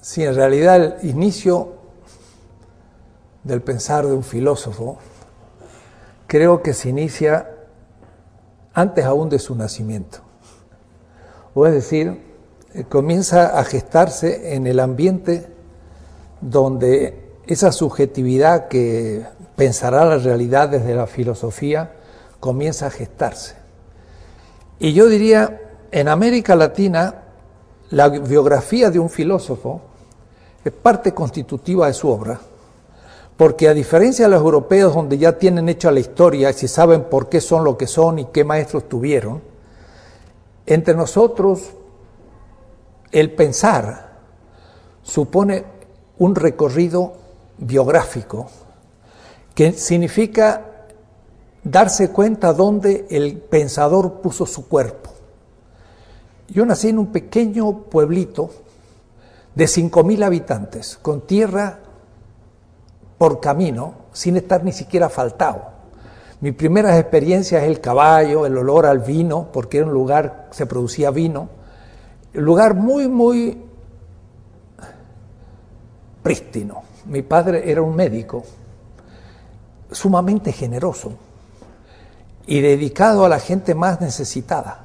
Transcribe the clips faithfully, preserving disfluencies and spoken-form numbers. Si en realidad el inicio del pensar de un filósofo creo que se inicia antes aún de su nacimiento, o es decir, comienza a gestarse en el ambiente donde esa subjetividad que pensará la realidad desde la filosofía comienza a gestarse. Y yo diría, en América Latina, la biografía de un filósofo es parte constitutiva de su obra, porque a diferencia de los europeos, donde ya tienen hecha la historia y si saben por qué son lo que son y qué maestros tuvieron, entre nosotros el pensar supone un recorrido biográfico que significa darse cuenta dónde el pensador puso su cuerpo. Yo nací en un pequeño pueblito de cinco mil habitantes, con tierra por camino, sin estar ni siquiera asfaltado. Mis primeras experiencias es el caballo, el olor al vino, porque era un lugar que se producía vino. Un lugar muy, muy prístino. Mi padre era un médico, sumamente generoso y dedicado a la gente más necesitada.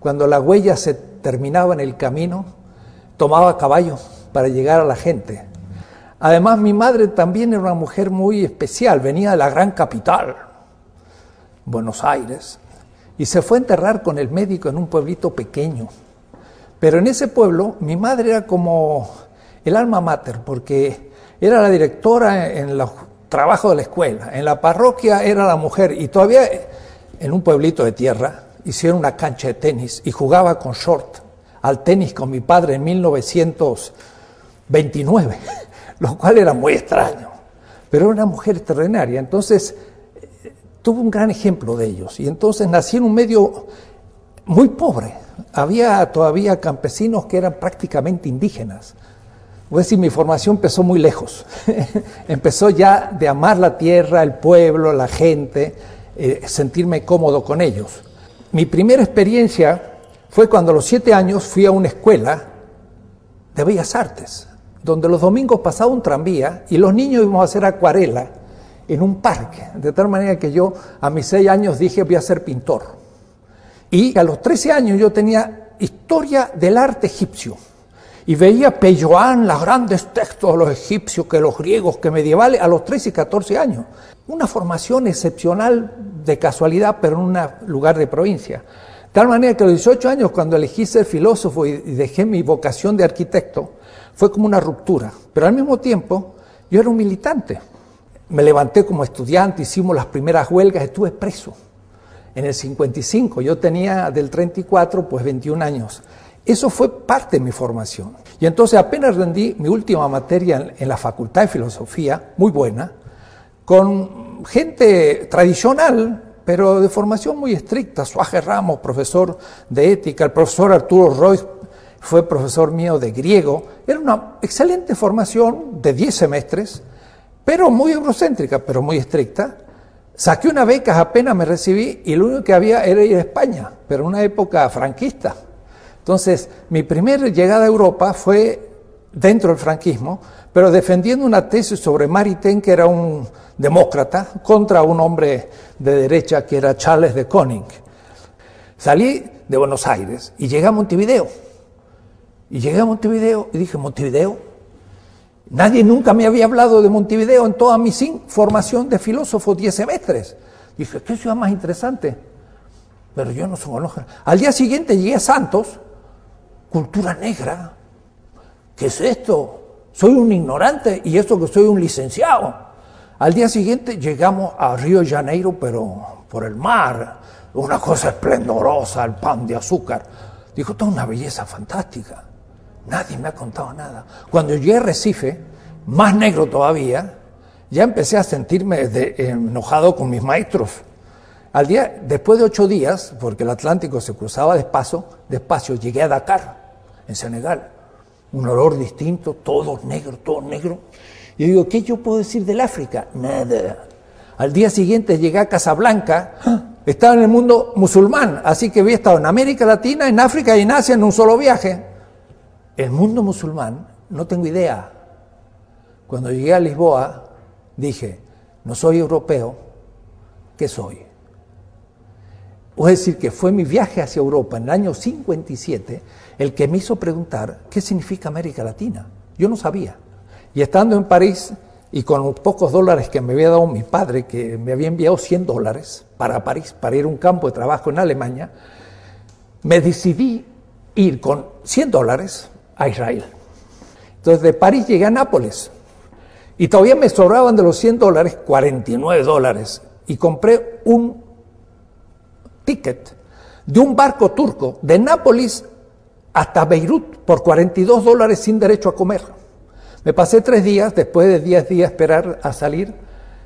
Cuando la huella se terminaba en el camino, tomaba caballo para llegar a la gente. Además, mi madre también era una mujer muy especial, venía de la gran capital, Buenos Aires, y se fue a enterrar con el médico en un pueblito pequeño. Pero en ese pueblo, mi madre era como el alma mater, porque era la directora en los trabajos de la escuela, en la parroquia era la mujer, y todavía en un pueblito de tierra, hicieron una cancha de tenis y jugaba con short al tenis con mi padre en mil novecientos veintinueve, lo cual era muy extraño, pero era una mujer extraordinaria. Entonces tuve un gran ejemplo de ellos y entonces nací en un medio muy pobre. Había todavía campesinos que eran prácticamente indígenas. Voy a decir, mi formación empezó muy lejos, empezó ya de amar la tierra, el pueblo, la gente, eh, sentirme cómodo con ellos. Mi primera experiencia fue cuando a los siete años fui a una escuela de Bellas Artes, donde los domingos pasaba un tranvía y los niños íbamos a hacer acuarela en un parque. De tal manera que yo a mis seis años dije voy a ser pintor. Y a los trece años yo tenía historia del arte egipcio. Y veía Peyoán, los grandes textos de los egipcios, que los griegos, que medievales, a los trece y catorce años. Una formación excepcional de casualidad, pero en un lugar de provincia. De tal manera que a los dieciocho años, cuando elegí ser filósofo y dejé mi vocación de arquitecto, fue como una ruptura. Pero al mismo tiempo, yo era un militante. Me levanté como estudiante, hicimos las primeras huelgas, estuve preso. En el cincuenta y cinco, yo tenía del treinta y cuatro, pues veintiún años. Eso fue parte de mi formación. Y entonces apenas rendí mi última materia en la Facultad de Filosofía, muy buena, con gente tradicional, pero de formación muy estricta. Suaje Ramos, profesor de ética, el profesor Arturo Royce fue profesor mío de griego. Era una excelente formación de diez semestres, pero muy eurocéntrica, pero muy estricta. Saqué una beca, apenas me recibí, y lo único que había era ir a España, pero en una época franquista. Entonces, mi primera llegada a Europa fue dentro del franquismo, pero defendiendo una tesis sobre Maritain, que era un demócrata, contra un hombre de derecha que era Charles de Koning. Salí de Buenos Aires y llegué a Montevideo. Y llegué a Montevideo y dije, ¿Montevideo? Nadie nunca me había hablado de Montevideo en toda mi formación de filósofo, diez semestres. Dije, ¿qué ciudad más interesante? Pero yo no soy Olongaray. Al día siguiente llegué a Santos, cultura negra. ¿Qué es esto? Soy un ignorante y esto que soy un licenciado. Al día siguiente llegamos a Río de Janeiro, pero por el mar, una cosa esplendorosa, el pan de azúcar. Dijo, toda una belleza fantástica. Nadie me ha contado nada. Cuando llegué a Recife, más negro todavía, ya empecé a sentirme de, enojado con mis maestros. Al día, después de ocho días, porque el Atlántico se cruzaba despacio, despacio llegué a Dakar, en Senegal. Un olor distinto, todo negro, todo negro. Y digo, ¿qué yo puedo decir del África? Nada. Al día siguiente llegué a Casablanca, estaba en el mundo musulmán, así que había estado en América Latina, en África y en Asia en un solo viaje. El mundo musulmán, no tengo idea. Cuando llegué a Lisboa, dije, no soy europeo, ¿qué soy? Es decir, que fue mi viaje hacia Europa en el año cincuenta y siete el que me hizo preguntar qué significa América Latina. Yo no sabía. Y estando en París y con los pocos dólares que me había dado mi padre, que me había enviado cien dólares para París, para ir a un campo de trabajo en Alemania, me decidí ir con cien dólares a Israel. Entonces de París llegué a Nápoles y todavía me sobraban de los cien dólares cuarenta y nueve dólares y compré un ticket de un barco turco de Nápoles hasta Beirut por cuarenta y dos dólares sin derecho a comer. Me pasé tres días, después de diez días esperar a salir,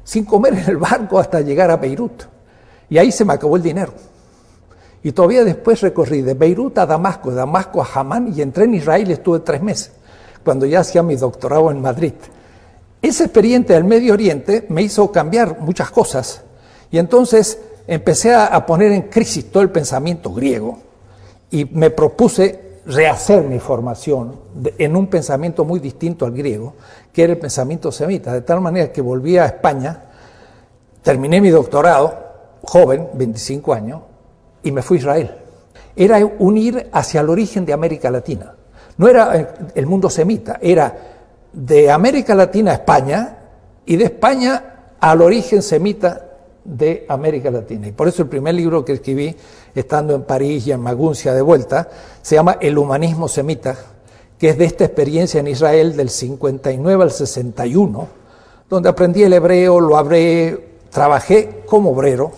sin comer en el barco hasta llegar a Beirut. Y ahí se me acabó el dinero. Y todavía después recorrí de Beirut a Damasco, de Damasco a Hamán, y entré en Israel y estuve tres meses, cuando ya hacía mi doctorado en Madrid. Esa experiencia del Medio Oriente me hizo cambiar muchas cosas. Y entonces empecé a poner en crisis todo el pensamiento griego y me propuse rehacer mi formación en un pensamiento muy distinto al griego, que era el pensamiento semita, de tal manera que volví a España, terminé mi doctorado, joven, veinticinco años, y me fui a Israel. Era unir hacia el origen de América Latina. No era el mundo semita, era de América Latina a España y de España al origen semita de América Latina. Y por eso el primer libro que escribí, estando en París y en Maguncia de vuelta, se llama El humanismo semita, que es de esta experiencia en Israel del cincuenta y nueve al sesenta y uno, donde aprendí el hebreo, lo hablé, trabajé como obrero,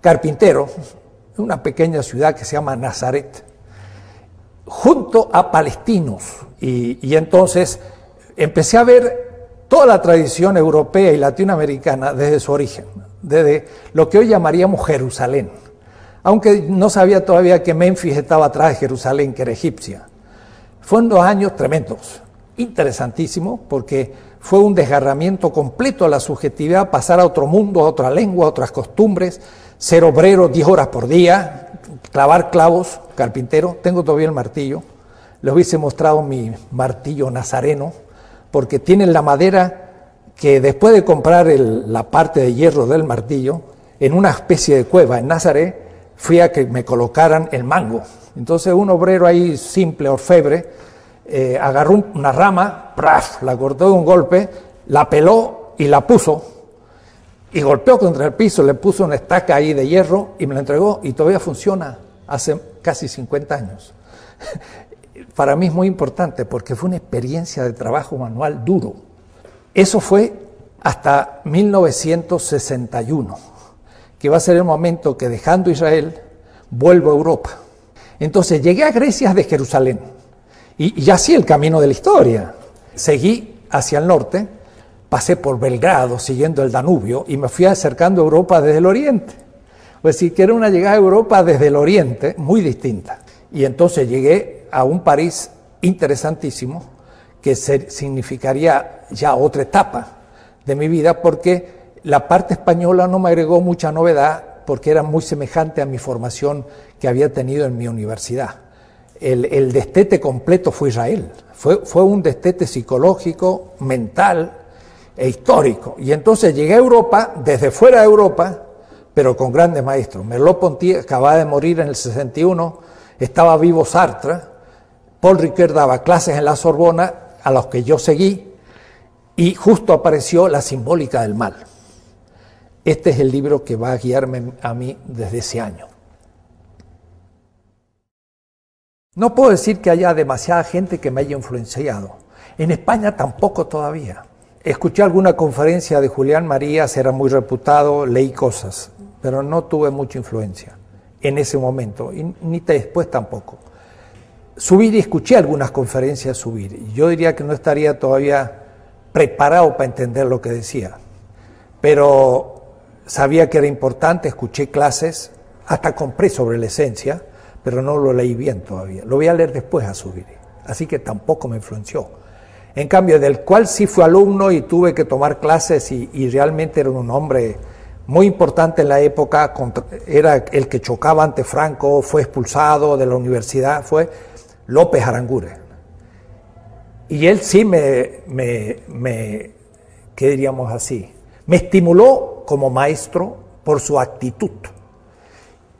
carpintero, en una pequeña ciudad que se llama Nazaret, junto a palestinos. Y, y entonces empecé a ver toda la tradición europea y latinoamericana desde su origen, desde lo que hoy llamaríamos Jerusalén, aunque no sabía todavía que Memphis estaba atrás de Jerusalén, que era egipcia. Fueron dos años tremendos, interesantísimos, porque fue un desgarramiento completo a la subjetividad, pasar a otro mundo, a otra lengua, a otras costumbres, ser obrero diez horas por día, clavar clavos, carpintero. Tengo todavía el martillo, les hubiese mostrado mi martillo nazareno, porque tienen la madera que después de comprar el, la parte de hierro del martillo, en una especie de cueva en Nazaret, fui a que me colocaran el mango. Entonces un obrero ahí simple, orfebre, eh, agarró una rama, ¡praf!, la cortó de un golpe, la peló y la puso, y golpeó contra el piso, le puso una estaca ahí de hierro y me la entregó, y todavía funciona hace casi cincuenta años. Para mí es muy importante porque fue una experiencia de trabajo manual duro. Eso fue hasta mil novecientos sesenta y uno, que va a ser el momento que, dejando Israel, vuelvo a Europa. Entonces llegué a Grecia de Jerusalén y, y ya hacía el camino de la historia. Seguí hacia el norte, pasé por Belgrado siguiendo el Danubio y me fui acercando a Europa desde el oriente. O sea, que era una llegada a Europa desde el oriente muy distinta. Y entonces llegué a un París interesantísimo, que significaría ya otra etapa de mi vida, porque la parte española no me agregó mucha novedad, porque era muy semejante a mi formación que había tenido en mi universidad. El, el destete completo fue Israel, fue, fue un destete psicológico, mental e histórico. Y entonces llegué a Europa, desde fuera de Europa, pero con grandes maestros. Merleau-Ponty acababa de morir en el sesenta y uno, estaba vivo Sartre, Paul Ricoeur daba clases en la Sorbona, a los que yo seguí, y justo apareció la simbólica del mal. Este es el libro que va a guiarme a mí desde ese año. No puedo decir que haya demasiada gente que me haya influenciado. En España tampoco todavía. Escuché alguna conferencia de Julián Marías, era muy reputado, leí cosas, pero no tuve mucha influencia en ese momento, y ni después tampoco. Subir y escuché algunas conferencias subir. Yo diría que no estaría todavía preparado para entender lo que decía, pero sabía que era importante, escuché clases, hasta compré sobre la esencia, pero no lo leí bien todavía. Lo voy a leer después a subir, así que tampoco me influenció. En cambio, del cual sí fui alumno y tuve que tomar clases y, y realmente era un hombre muy importante en la época, contra, era el que chocaba ante Franco, fue expulsado de la universidad, fue López Aranguren. Y él sí me, me, me ¿qué diríamos así? Me estimuló como maestro por su actitud.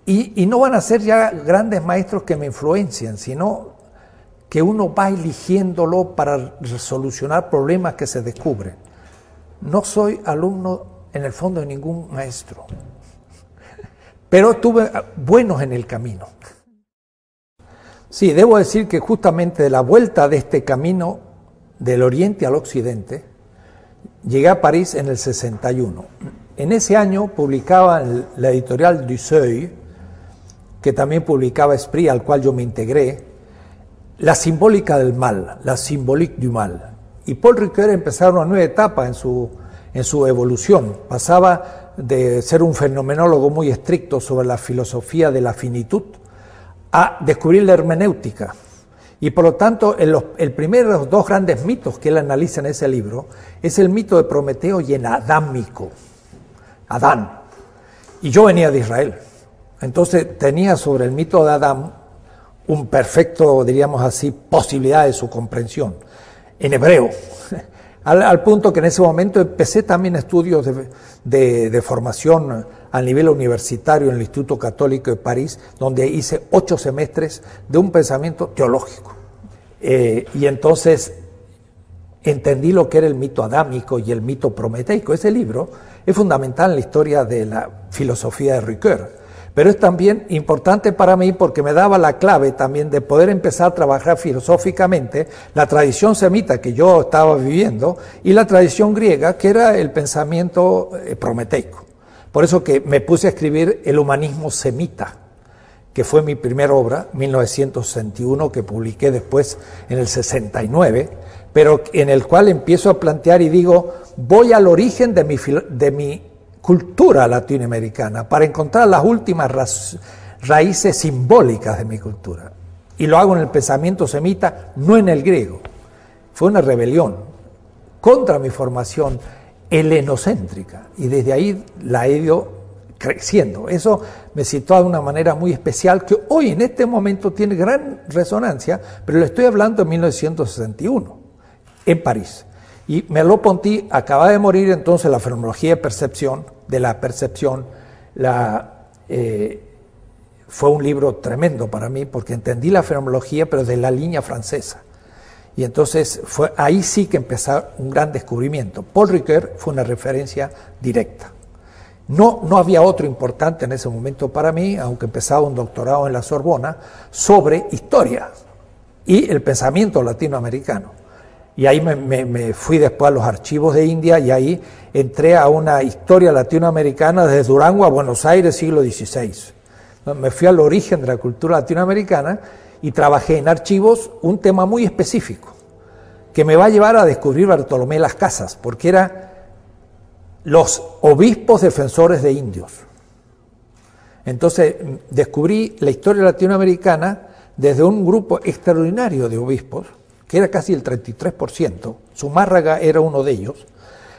Y, y no van a ser ya grandes maestros que me influencien, sino que uno va eligiéndolo para solucionar problemas que se descubren. No soy alumno en el fondo de ningún maestro, pero tuve buenos en el camino. Sí, debo decir que justamente de la vuelta de este camino del oriente al occidente, llegué a París en el sesenta y uno. En ese año publicaba la editorial Du Seuil, que también publicaba Esprit, al cual yo me integré, La simbólica del mal, La symbolique du mal. Y Paul Ricoeur empezaron una nueva etapa en su, en su evolución. Pasaba de ser un fenomenólogo muy estricto sobre la filosofía de la finitud a descubrir la hermenéutica. Y por lo tanto, el, el primero de los dos grandes mitos que él analiza en ese libro es el mito de Prometeo y el adámico, Adán. Y yo venía de Israel. Entonces tenía sobre el mito de Adán un perfecto, diríamos así, posibilidad de su comprensión, en hebreo. Al, al punto que en ese momento empecé también estudios de, de, de formación a nivel universitario en el Instituto Católico de París, donde hice ocho semestres de un pensamiento teológico. Eh, y entonces entendí lo que era el mito adámico y el mito prometeico. Ese libro es fundamental en la historia de la filosofía de Ricoeur, pero es también importante para mí porque me daba la clave también de poder empezar a trabajar filosóficamente la tradición semita que yo estaba viviendo y la tradición griega, que era el pensamiento prometeico. Por eso que me puse a escribir El humanismo semita, que fue mi primera obra, mil novecientos sesenta y uno, que publiqué después en el sesenta y nueve, pero en el cual empiezo a plantear y digo, voy al origen de mi, de mi cultura latinoamericana para encontrar las últimas ra raíces simbólicas de mi cultura. Y lo hago en el pensamiento semita, no en el griego. Fue una rebelión contra mi formación helenocéntrica, y desde ahí la he ido creciendo. Eso me sitúa de una manera muy especial que hoy en este momento tiene gran resonancia, pero le estoy hablando en mil novecientos sesenta y uno, en París. Y Merleau-Ponty acaba de morir, entonces la fenomenología de percepción, de la percepción, la, eh, fue un libro tremendo para mí porque entendí la fenomenología, pero de la línea francesa. Y entonces fue ahí sí que empezó un gran descubrimiento. Paul Ricoeur fue una referencia directa. No, no había otro importante en ese momento para mí, aunque empezaba un doctorado en la Sorbona, sobre historia y el pensamiento latinoamericano. Y ahí me, me, me fui después a los archivos de India y ahí entré a una historia latinoamericana desde Durango a Buenos Aires, siglo dieciséis. Me fui al origen de la cultura latinoamericana y trabajé en archivos un tema muy específico que me va a llevar a descubrir Bartolomé Las Casas, porque era los obispos defensores de indios. Entonces descubrí la historia latinoamericana desde un grupo extraordinario de obispos, que era casi el treinta y tres por ciento, Zumárraga era uno de ellos,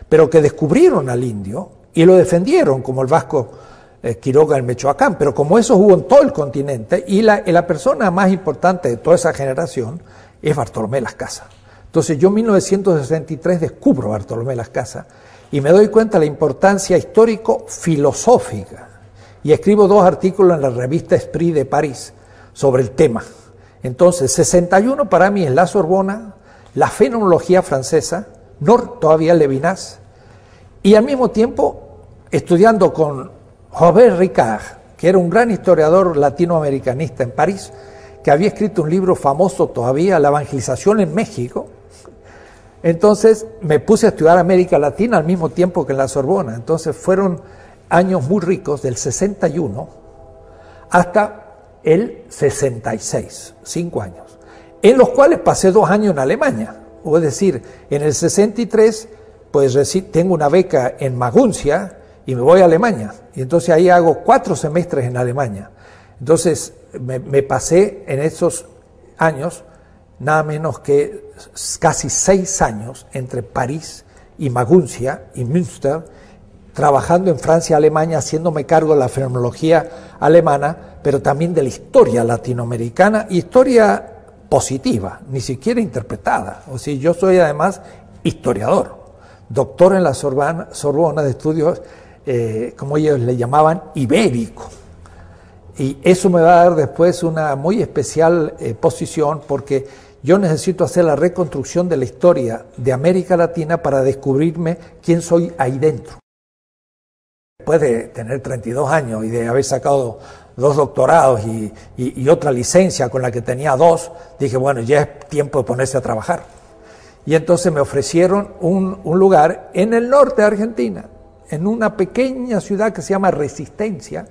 pero que descubrieron al indio y lo defendieron, como el Vasco Quiroga en Michoacán, pero como eso hubo en todo el continente, y la, la persona más importante de toda esa generación es Bartolomé Las Casas. Entonces yo en mil novecientos sesenta y tres descubro Bartolomé Las Casas y me doy cuenta de la importancia histórico-filosófica y escribo dos artículos en la revista Esprit de París sobre el tema. Entonces sesenta y uno para mí es la Sorbona, la fenomenología francesa, no todavía Levinas, y al mismo tiempo estudiando con Robert Ricard, que era un gran historiador latinoamericanista en París, que había escrito un libro famoso todavía, La evangelización en México. Entonces me puse a estudiar América Latina al mismo tiempo que en la Sorbona. Entonces fueron años muy ricos, del sesenta y uno hasta el sesenta y seis, cinco años, en los cuales pasé dos años en Alemania. Es decir, en el sesenta y tres, pues tengo una beca en Maguncia y me voy a Alemania. Y entonces ahí hago cuatro semestres en Alemania. Entonces me, me pasé en esos años nada menos que casi seis años entre París y Maguncia y Münster, trabajando en Francia y Alemania, haciéndome cargo de la fenomenología alemana, pero también de la historia latinoamericana, historia positiva, ni siquiera interpretada. O sea, yo soy además historiador, doctor en la Sorbona, Sorbona de estudios, eh, como ellos le llamaban, ibérico. Y eso me va a dar después una muy especial eh, posición, porque yo necesito hacer la reconstrucción de la historia de América Latina para descubrirme quién soy ahí dentro. Después de tener treinta y dos años y de haber sacado dos doctorados y, y, y otra licencia con la que tenía dos, dije, bueno, ya es tiempo de ponerse a trabajar. Y entonces me ofrecieron un, un lugar en el norte de Argentina, en una pequeña ciudad que se llama Resistencia.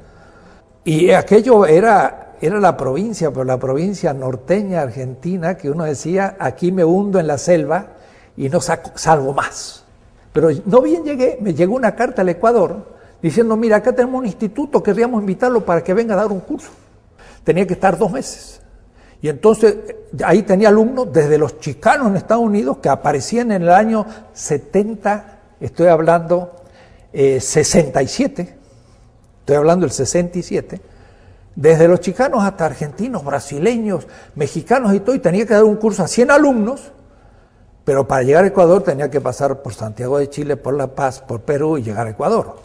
Y aquello era, era la provincia, pero la provincia norteña argentina, que uno decía, aquí me hundo en la selva y no saco, salgo más. Pero no bien llegué, me llegó una carta al Ecuador diciendo, mira, acá tenemos un instituto, querríamos invitarlo para que venga a dar un curso. Tenía que estar dos meses. Y entonces ahí tenía alumnos desde los chicanos en Estados Unidos, que aparecían en el año setenta, estoy hablando eh, sesenta y siete, estoy hablando del sesenta y siete, desde los chicanos hasta argentinos, brasileños, mexicanos y todo, y tenía que dar un curso a cien alumnos, pero para llegar a Ecuador tenía que pasar por Santiago de Chile, por La Paz, por Perú y llegar a Ecuador.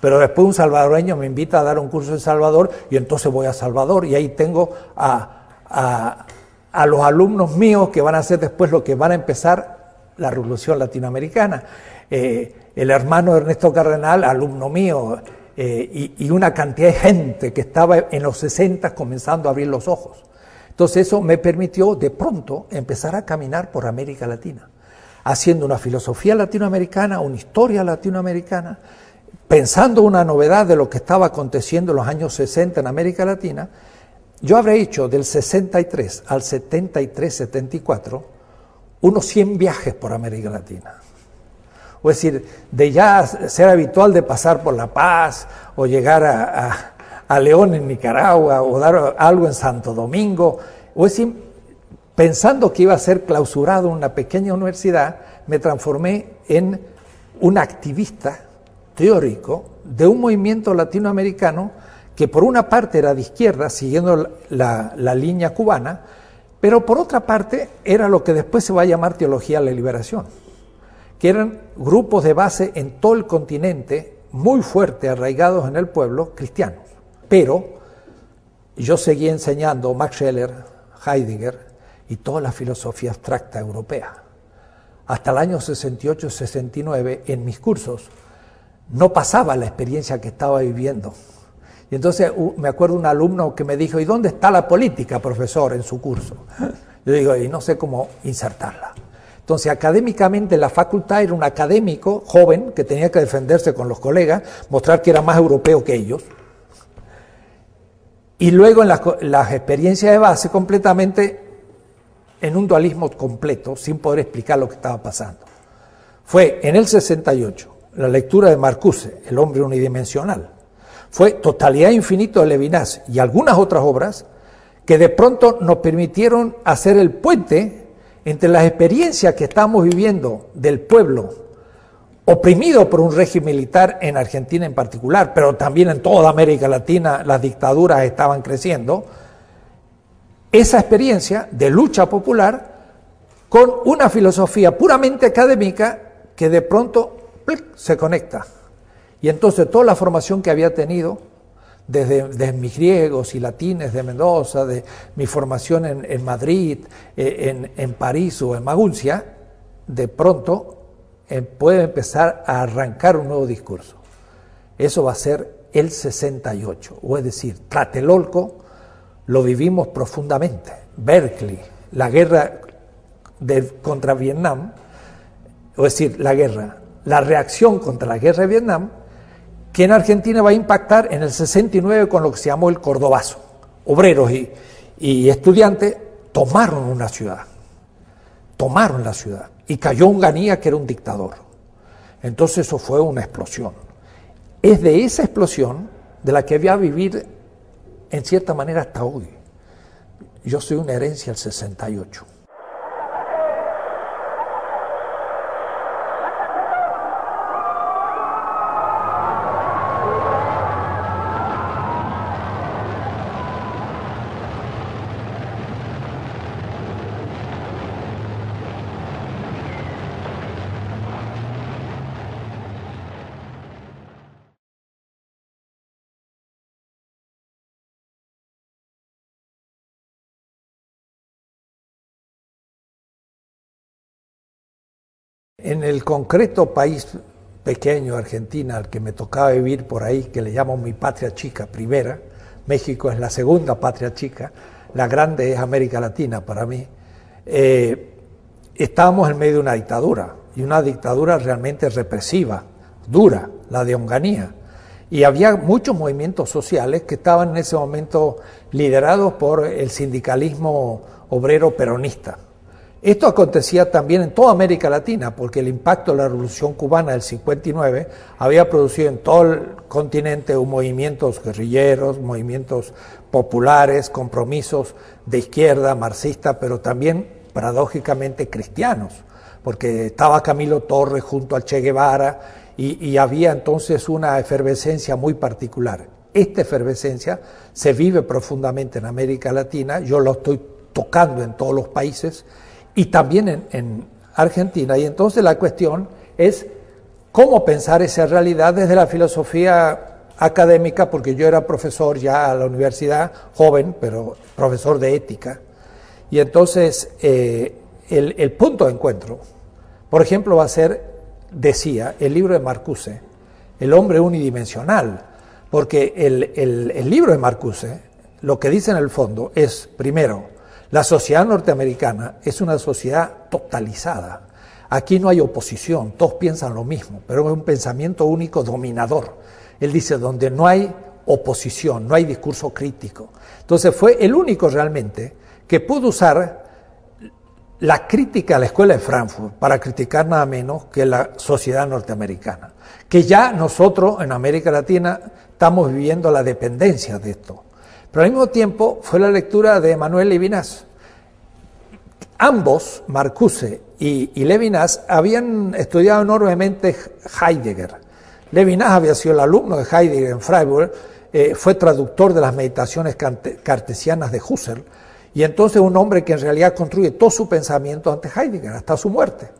Pero después un salvadoreño me invita a dar un curso en Salvador y entonces voy a Salvador y ahí tengo a, a, a los alumnos míos que van a hacer después lo que van a empezar la Revolución Latinoamericana. Eh, el hermano Ernesto Cardenal, alumno mío, Eh, y, y una cantidad de gente que estaba en los sesenta comenzando a abrir los ojos. Entonces eso me permitió de pronto empezar a caminar por América Latina, haciendo una filosofía latinoamericana, una historia latinoamericana, pensando una novedad de lo que estaba aconteciendo en los años sesenta en América Latina. Yo habré hecho del sesenta y tres al setenta y tres setenta y cuatro unos cien viajes por América Latina. O es decir, de ya ser habitual de pasar por La Paz o llegar a, a, a León en Nicaragua o dar algo en Santo Domingo. O es decir, pensando que iba a ser clausurado en una pequeña universidad, me transformé en un activista teórico de un movimiento latinoamericano que por una parte era de izquierda, siguiendo la, la, la línea cubana, pero por otra parte era lo que después se va a llamar teología de la liberación, que eran grupos de base en todo el continente, muy fuertes, arraigados en el pueblo, cristianos. Pero yo seguí enseñando Max Scheler, Heidegger y toda la filosofía abstracta europea. Hasta el año sesenta y ocho sesenta y nueve, en mis cursos, no pasaba la experiencia que estaba viviendo. Y entonces me acuerdo un alumno que me dijo, ¿y dónde está la política, profesor, en su curso? Yo digo, y no sé cómo insertarla. Entonces, académicamente, la facultad era un académico joven que tenía que defenderse con los colegas, mostrar que era más europeo que ellos. Y luego, en las, las experiencias de base, completamente en un dualismo completo, sin poder explicar lo que estaba pasando. Fue en el sesenta y ocho, la lectura de Marcuse, El hombre unidimensional. Fue Totalidad infinito de Levinas y algunas otras obras que de pronto nos permitieron hacer el puente entre las experiencias que estamos viviendo del pueblo oprimido por un régimen militar en Argentina en particular, pero también en toda América Latina las dictaduras estaban creciendo, esa experiencia de lucha popular con una filosofía puramente académica que de pronto se conecta. Y entonces toda la formación que había tenido Desde, desde mis griegos y latines de Mendoza, de mi formación en, en Madrid, en, en París o en Maguncia, de pronto eh, puede empezar a arrancar un nuevo discurso. Eso va a ser el sesenta y ocho, o es decir, Tlatelolco lo vivimos profundamente. Berkeley, la guerra de, contra Vietnam, o es decir, la guerra, la reacción contra la guerra de Vietnam, que en Argentina va a impactar en el sesenta y nueve con lo que se llamó el Cordobazo. Obreros y, y estudiantes tomaron una ciudad, tomaron la ciudad, y cayó Onganía, que era un dictador. Entonces eso fue una explosión. Es de esa explosión de la que voy a vivir en cierta manera hasta hoy. Yo soy una herencia del sesenta y ocho. En el concreto país pequeño, Argentina, al que me tocaba vivir por ahí, que le llamo mi patria chica, primera, México es la segunda patria chica, la grande es América Latina para mí, eh, estábamos en medio de una dictadura, y una dictadura realmente represiva, dura, la de Onganía, y había muchos movimientos sociales que estaban en ese momento liderados por el sindicalismo obrero peronista. Esto acontecía también en toda América Latina, porque el impacto de la Revolución Cubana del cincuenta y nueve había producido en todo el continente movimientos guerrilleros, movimientos populares, compromisos de izquierda, marxista, pero también paradójicamente cristianos, porque estaba Camilo Torres junto al Che Guevara y, y había entonces una efervescencia muy particular. Esta efervescencia se vive profundamente en América Latina, yo lo estoy tocando en todos los países, y también en, en Argentina. Y entonces la cuestión es cómo pensar esa realidad desde la filosofía académica, porque yo era profesor ya a la universidad, joven, pero profesor de ética. Y entonces eh, el, el punto de encuentro, por ejemplo, va a ser, decía, el libro de Marcuse, El hombre unidimensional, porque el, el, el libro de Marcuse, lo que dice en el fondo es, primero, la sociedad norteamericana es una sociedad totalizada. Aquí no hay oposición, todos piensan lo mismo, pero es un pensamiento único dominador. Él dice, donde no hay oposición, no hay discurso crítico. Entonces fue el único realmente que pudo usar la crítica a la escuela de Frankfurt para criticar nada menos que la sociedad norteamericana, que ya nosotros en América Latina estamos viviendo la dependencia de esto. Pero al mismo tiempo fue la lectura de Manuel Levinas. Ambos, Marcuse y, y Levinas, habían estudiado enormemente Heidegger. Levinas había sido el alumno de Heidegger en Freiburg, eh, fue traductor de las meditaciones cartesianas de Husserl, y entonces un hombre que en realidad construye todo su pensamiento ante Heidegger, hasta su muerte.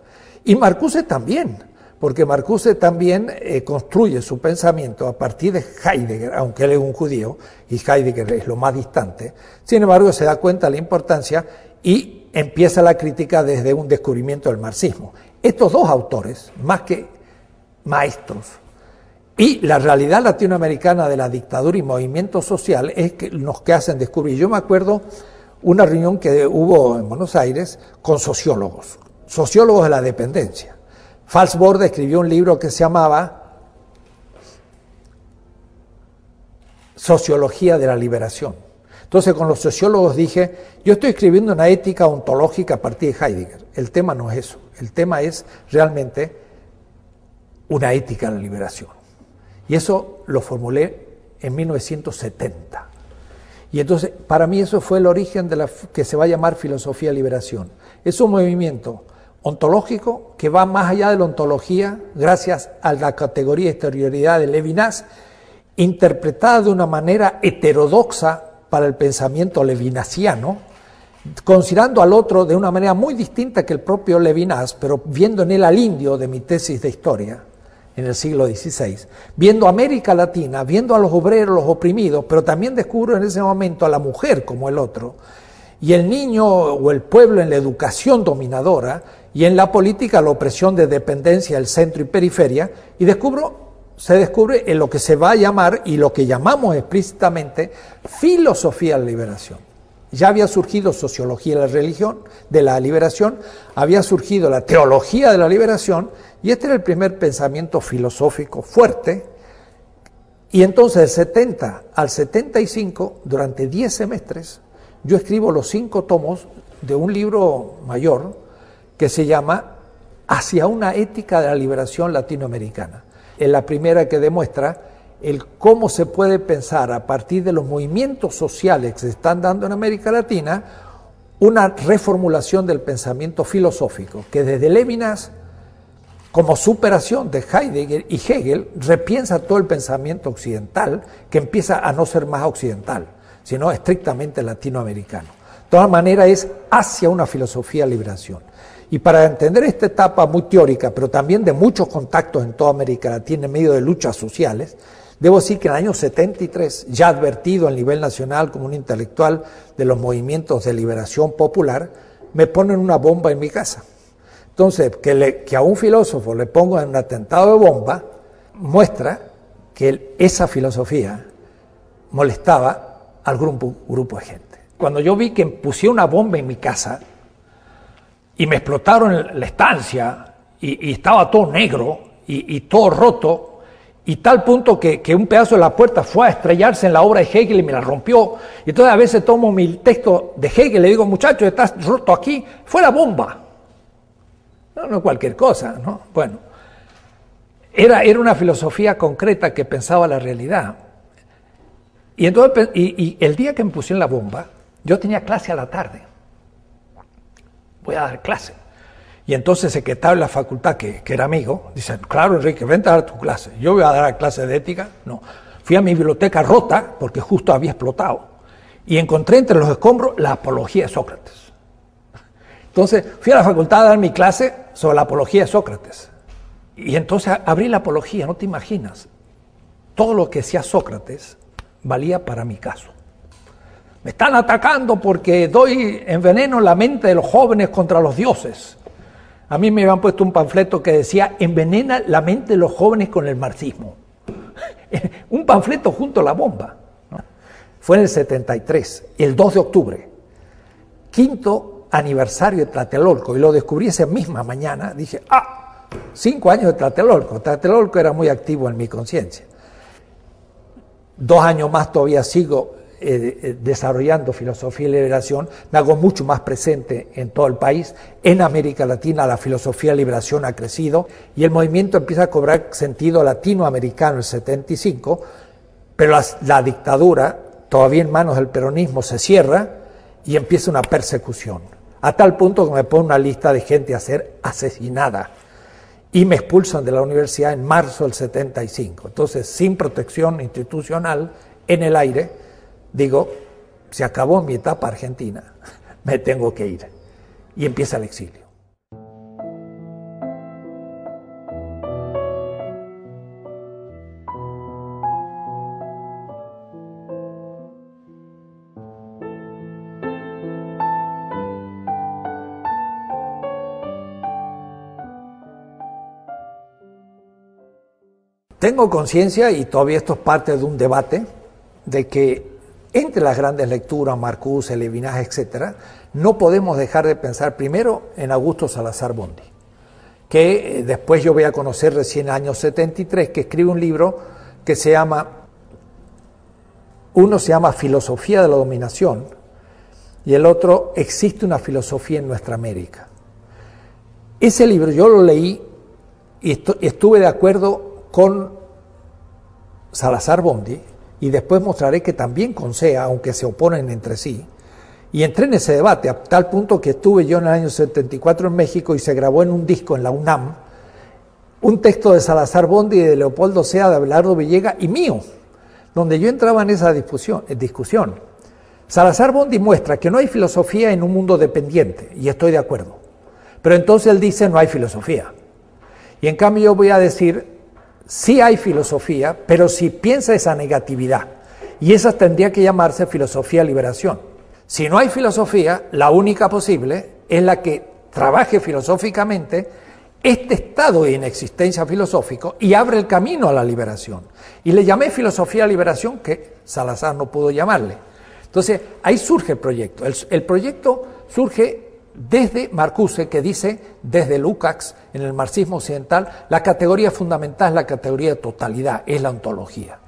Y Marcuse también. Porque Marcuse también eh, construye su pensamiento a partir de Heidegger, aunque él es un judío, y Heidegger es lo más distante. Sin embargo, se da cuenta de la importancia y empieza la crítica desde un descubrimiento del marxismo. Estos dos autores, más que maestros, y la realidad latinoamericana de la dictadura y movimiento social es que nos que hacen descubrir. Yo me acuerdo una reunión que hubo en Buenos Aires con sociólogos, sociólogos de la dependencia. Falsborda escribió un libro que se llamaba Sociología de la Liberación. Entonces con los sociólogos dije, yo estoy escribiendo una ética ontológica a partir de Heidegger. El tema no es eso, el tema es realmente una ética de la liberación. Y eso lo formulé en mil novecientos setenta. Y entonces para mí eso fue el origen de la que se va a llamar filosofía de liberación. Es un movimiento ontológico que va más allá de la ontología gracias a la categoría de exterioridad de Levinas, interpretada de una manera heterodoxa para el pensamiento levinasiano, considerando al otro de una manera muy distinta que el propio Levinas, pero viendo en él al indio de mi tesis de historia en el siglo dieciséis, viendo a América Latina, viendo a los obreros, los oprimidos, pero también descubro en ese momento a la mujer como el otro, y el niño o el pueblo en la educación dominadora y en la política la opresión de dependencia del centro y periferia, y descubro se descubre en lo que se va a llamar y lo que llamamos explícitamente filosofía de la liberación. Ya había surgido sociología de la religión, de la liberación, había surgido la teología de la liberación, y este era el primer pensamiento filosófico fuerte. Y entonces, del setenta al setenta y cinco, durante diez semestres, yo escribo los cinco tomos de un libro mayor que se llama Hacia una ética de la liberación latinoamericana. Es la primera que demuestra el cómo se puede pensar a partir de los movimientos sociales que se están dando en América Latina una reformulación del pensamiento filosófico que desde Levinas, como superación de Heidegger y Hegel, repiensa todo el pensamiento occidental, que empieza a no ser más occidental, sino estrictamente latinoamericano. De todas maneras, es hacia una filosofía de liberación. Y para entender esta etapa muy teórica, pero también de muchos contactos en toda América Latina en medio de luchas sociales, debo decir que en el año setenta y tres, ya advertido a nivel nacional como un intelectual de los movimientos de liberación popular, me ponen una bomba en mi casa. Entonces, que, le, que a un filósofo le ponga un atentado de bomba, muestra que él, esa filosofía molestaba al grupo, grupo de gente. Cuando yo vi que pusieron una bomba en mi casa y me explotaron la estancia y, y estaba todo negro y, y todo roto, y tal punto que, que un pedazo de la puerta fue a estrellarse en la obra de Hegel y me la rompió, y entonces a veces tomo mi texto de Hegel y le digo, muchachos, estás roto aquí, fue la bomba. No, no cualquier cosa, ¿no? Bueno, era, era una filosofía concreta que pensaba la realidad. Y, entonces, y, y el día que me pusieron la bomba, yo tenía clase a la tarde. Voy a dar clase. Y entonces el secretario de la facultad, que, que era amigo, dice, claro, Enrique, vente a dar tu clase. Yo voy a dar clase de ética. No, fui a mi biblioteca rota, porque justo había explotado, y encontré entre los escombros la apología de Sócrates. Entonces fui a la facultad a dar mi clase sobre la apología de Sócrates. Y entonces abrí la apología, no te imaginas. Todo lo que decía Sócrates valía para mi caso. Me están atacando porque doy enveneno la mente de los jóvenes contra los dioses. A mí me habían puesto un panfleto que decía, envenena la mente de los jóvenes con el marxismo. Un panfleto junto a la bomba, ¿no? Fue en el setenta y tres, el dos de octubre. Quinto aniversario de Tlatelolco, y lo descubrí esa misma mañana. Dije, ah, cinco años de Tlatelolco. Tlatelolco era muy activo en mi conciencia. Dos años más todavía sigo eh, desarrollando filosofía de liberación, me hago mucho más presente en todo el país. En América Latina la filosofía de liberación ha crecido y el movimiento empieza a cobrar sentido latinoamericano en el setenta y cinco, pero la, la dictadura, todavía en manos del peronismo, se cierra y empieza una persecución. A tal punto que me pone una lista de gente a ser asesinada y me expulsan de la universidad en marzo del setenta y cinco. Entonces, sin protección institucional, en el aire, digo, se acabó mi etapa argentina, me tengo que ir. Y empieza el exilio. Tengo conciencia, y todavía esto es parte de un debate, de que entre las grandes lecturas, Marcuse, Levinas, etcétera, no podemos dejar de pensar primero en Augusto Salazar Bondy, que después yo voy a conocer recién en el año setenta y tres, que escribe un libro que se llama, uno se llama Filosofía de la Dominación, y el otro, Existe una filosofía en nuestra América. Ese libro yo lo leí y estuve de acuerdo con Salazar Bondy, y después mostraré que también con Sea, aunque se oponen entre sí, y entré en ese debate a tal punto que estuve yo en el año setenta y cuatro en México y se grabó en un disco en la UNAM un texto de Salazar Bondy, de Leopoldo Sea, de Abelardo Villegas y mío, donde yo entraba en esa discusión, en discusión. Salazar Bondy muestra que no hay filosofía en un mundo dependiente, y estoy de acuerdo, pero entonces él dice no hay filosofía, y en cambio yo voy a decir sí hay filosofía, pero si piensa esa negatividad, y esa tendría que llamarse filosofía de liberación. Si no hay filosofía, la única posible es la que trabaje filosóficamente este estado de inexistencia filosófico y abre el camino a la liberación. Y le llamé filosofía de liberación, que Salazar no pudo llamarle. Entonces, ahí surge el proyecto. El, el proyecto surge desde Marcuse, que dice, desde Lukács, en el marxismo occidental, la categoría fundamental es la categoría de totalidad, es la ontología.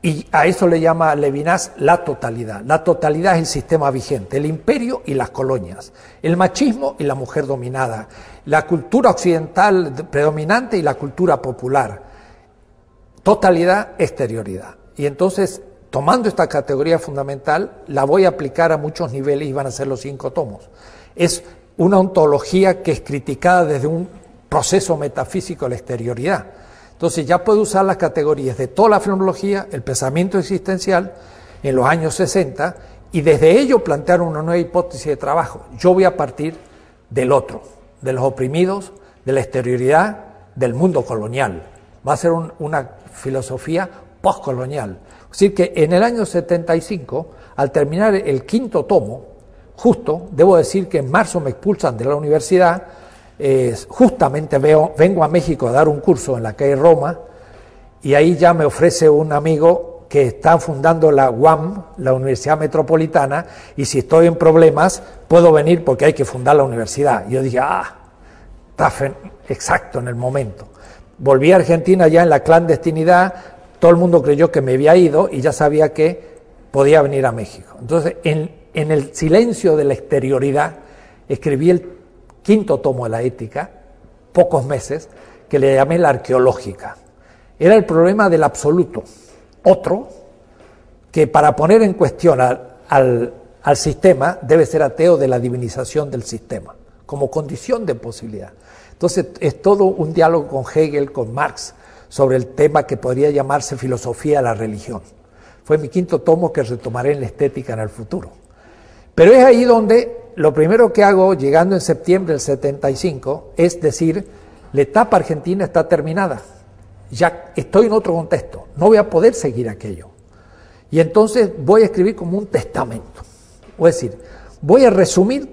Y a eso le llama Levinas la totalidad. La totalidad es el sistema vigente, el imperio y las colonias, el machismo y la mujer dominada, la cultura occidental predominante y la cultura popular. Totalidad, exterioridad. Y entonces, tomando esta categoría fundamental, la voy a aplicar a muchos niveles y van a ser los cinco tomos. Es una ontología que es criticada desde un proceso metafísico de la exterioridad. Entonces ya puedo usar las categorías de toda la fenomenología, el pensamiento existencial, en los años sesenta, y desde ello plantear una nueva hipótesis de trabajo. Yo voy a partir del otro, de los oprimidos, de la exterioridad, del mundo colonial. Va a ser un, una filosofía postcolonial. Es decir, que en el año setenta y cinco, al terminar el quinto tomo, justo, debo decir que en marzo me expulsan de la universidad, eh, justamente veo, vengo a México a dar un curso en la calle Roma, y ahí ya me ofrece un amigo que está fundando la U A M, la Universidad Metropolitana, y si estoy en problemas, puedo venir porque hay que fundar la universidad. Y yo dije, ah, está exacto en el momento. Volví a Argentina ya en la clandestinidad, todo el mundo creyó que me había ido y ya sabía que podía venir a México. Entonces, en En el silencio de la exterioridad, escribí el quinto tomo de la ética, pocos meses, que le llamé la arqueológica. Era el problema del absoluto, otro, que para poner en cuestión al, al, al sistema, debe ser ateo de la divinización del sistema, como condición de posibilidad. Entonces, es todo un diálogo con Hegel, con Marx, sobre el tema que podría llamarse filosofía de la religión. Fue mi quinto tomo que retomaré en la estética en el futuro. Pero es ahí donde lo primero que hago, llegando en septiembre del setenta y cinco, es decir, la etapa argentina está terminada, ya estoy en otro contexto, no voy a poder seguir aquello. Y entonces voy a escribir como un testamento, es decir, voy a resumir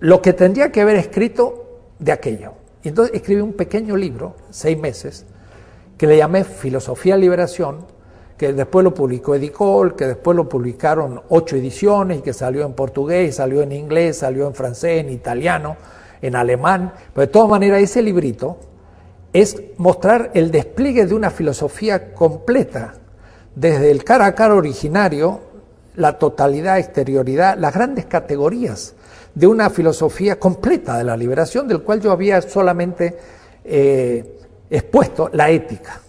lo que tendría que haber escrito de aquello. Y entonces escribí un pequeño libro, seis meses, que le llamé Filosofía de Liberación, que después lo publicó Edicol, que después lo publicaron ocho ediciones, y que salió en portugués, salió en inglés, salió en francés, en italiano, en alemán. Pero de todas maneras, ese librito es mostrar el despliegue de una filosofía completa, desde el cara a cara originario, la totalidad, exterioridad, las grandes categorías de una filosofía completa de la liberación, del cual yo había solamente eh, expuesto la ética.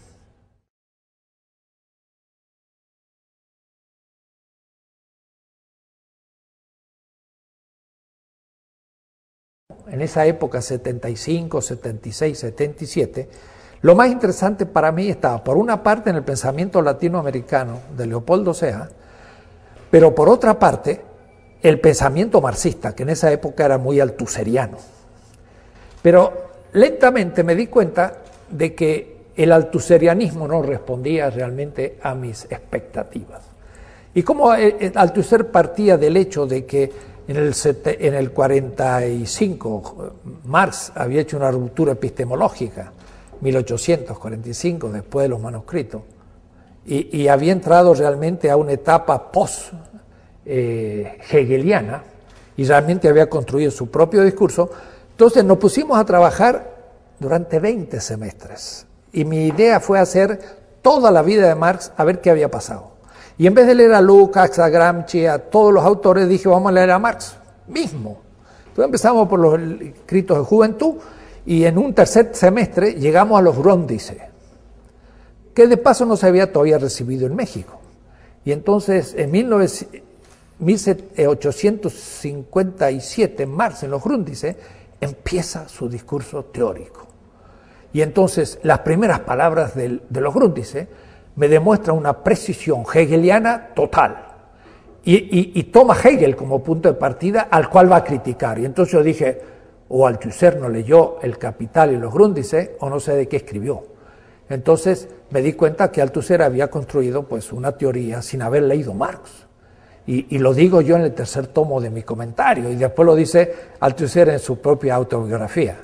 En esa época, setenta y cinco, setenta y seis, setenta y siete, lo más interesante para mí estaba, por una parte, en el pensamiento latinoamericano de Leopoldo Sea, pero por otra parte, el pensamiento marxista, que en esa época era muy althusseriano. Pero lentamente me di cuenta de que el althusserianismo no respondía realmente a mis expectativas. Y como Althusser partía del hecho de que En el, en el cuarenta y cinco, Marx había hecho una ruptura epistemológica, mil ochocientos cuarenta y cinco, después de los manuscritos, y, y había entrado realmente a una etapa post-hegeliana, y realmente había construido su propio discurso. Entonces nos pusimos a trabajar durante veinte semestres, y mi idea fue hacer toda la vida de Marx a ver qué había pasado. Y en vez de leer a Lukács, a Gramsci, a todos los autores, dije, vamos a leer a Marx mismo. Entonces empezamos por los escritos de juventud y en un tercer semestre llegamos a los Grundrisse, que de paso no se había todavía recibido en México. Y entonces en mil ochocientos cincuenta y siete, Marx en los Grundrisse, empieza su discurso teórico. Y entonces las primeras palabras de los Grundrisse me demuestra una precisión hegeliana total, y, y, y toma Hegel como punto de partida al cual va a criticar. Y entonces yo dije, o Althusser no leyó El Capital y los Grundrisse, o no sé de qué escribió. Entonces me di cuenta que Althusser había construido pues una teoría sin haber leído Marx, y, y lo digo yo en el tercer tomo de mi comentario, y después lo dice Althusser en su propia autobiografía.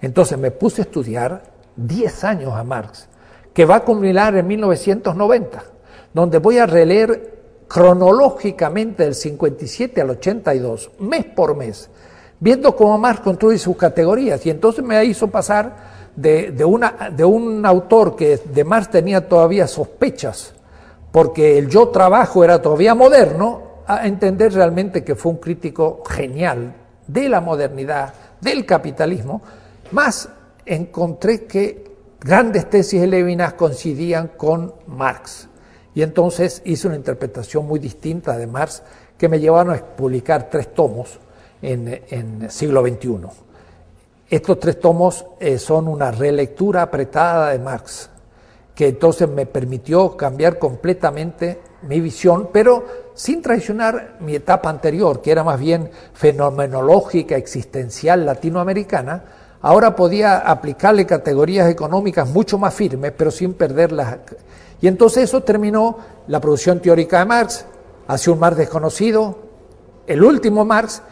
Entonces me puse a estudiar diez años a Marx, que va a culminar en mil novecientos noventa, donde voy a releer cronológicamente del cincuenta y siete al ochenta y dos, mes por mes, viendo cómo Marx construye sus categorías. Y entonces me hizo pasar de, de, una, de un autor que de Marx tenía todavía sospechas, porque el yo trabajo era todavía moderno, a entender realmente que fue un crítico genial de la modernidad, del capitalismo. Más encontré que grandes tesis de Levinas coincidían con Marx. Y entonces hice una interpretación muy distinta de Marx, que me llevaron a publicar tres tomos en, en siglo veintiuno. Estos tres tomos eh, son una relectura apretada de Marx, que entonces me permitió cambiar completamente mi visión, pero sin traicionar mi etapa anterior, que era más bien fenomenológica, existencial, latinoamericana. Ahora podía aplicarle categorías económicas mucho más firmes, pero sin perderlas. Y entonces eso terminó la producción teórica de Marx, Hacia un Marx desconocido, el último Marx,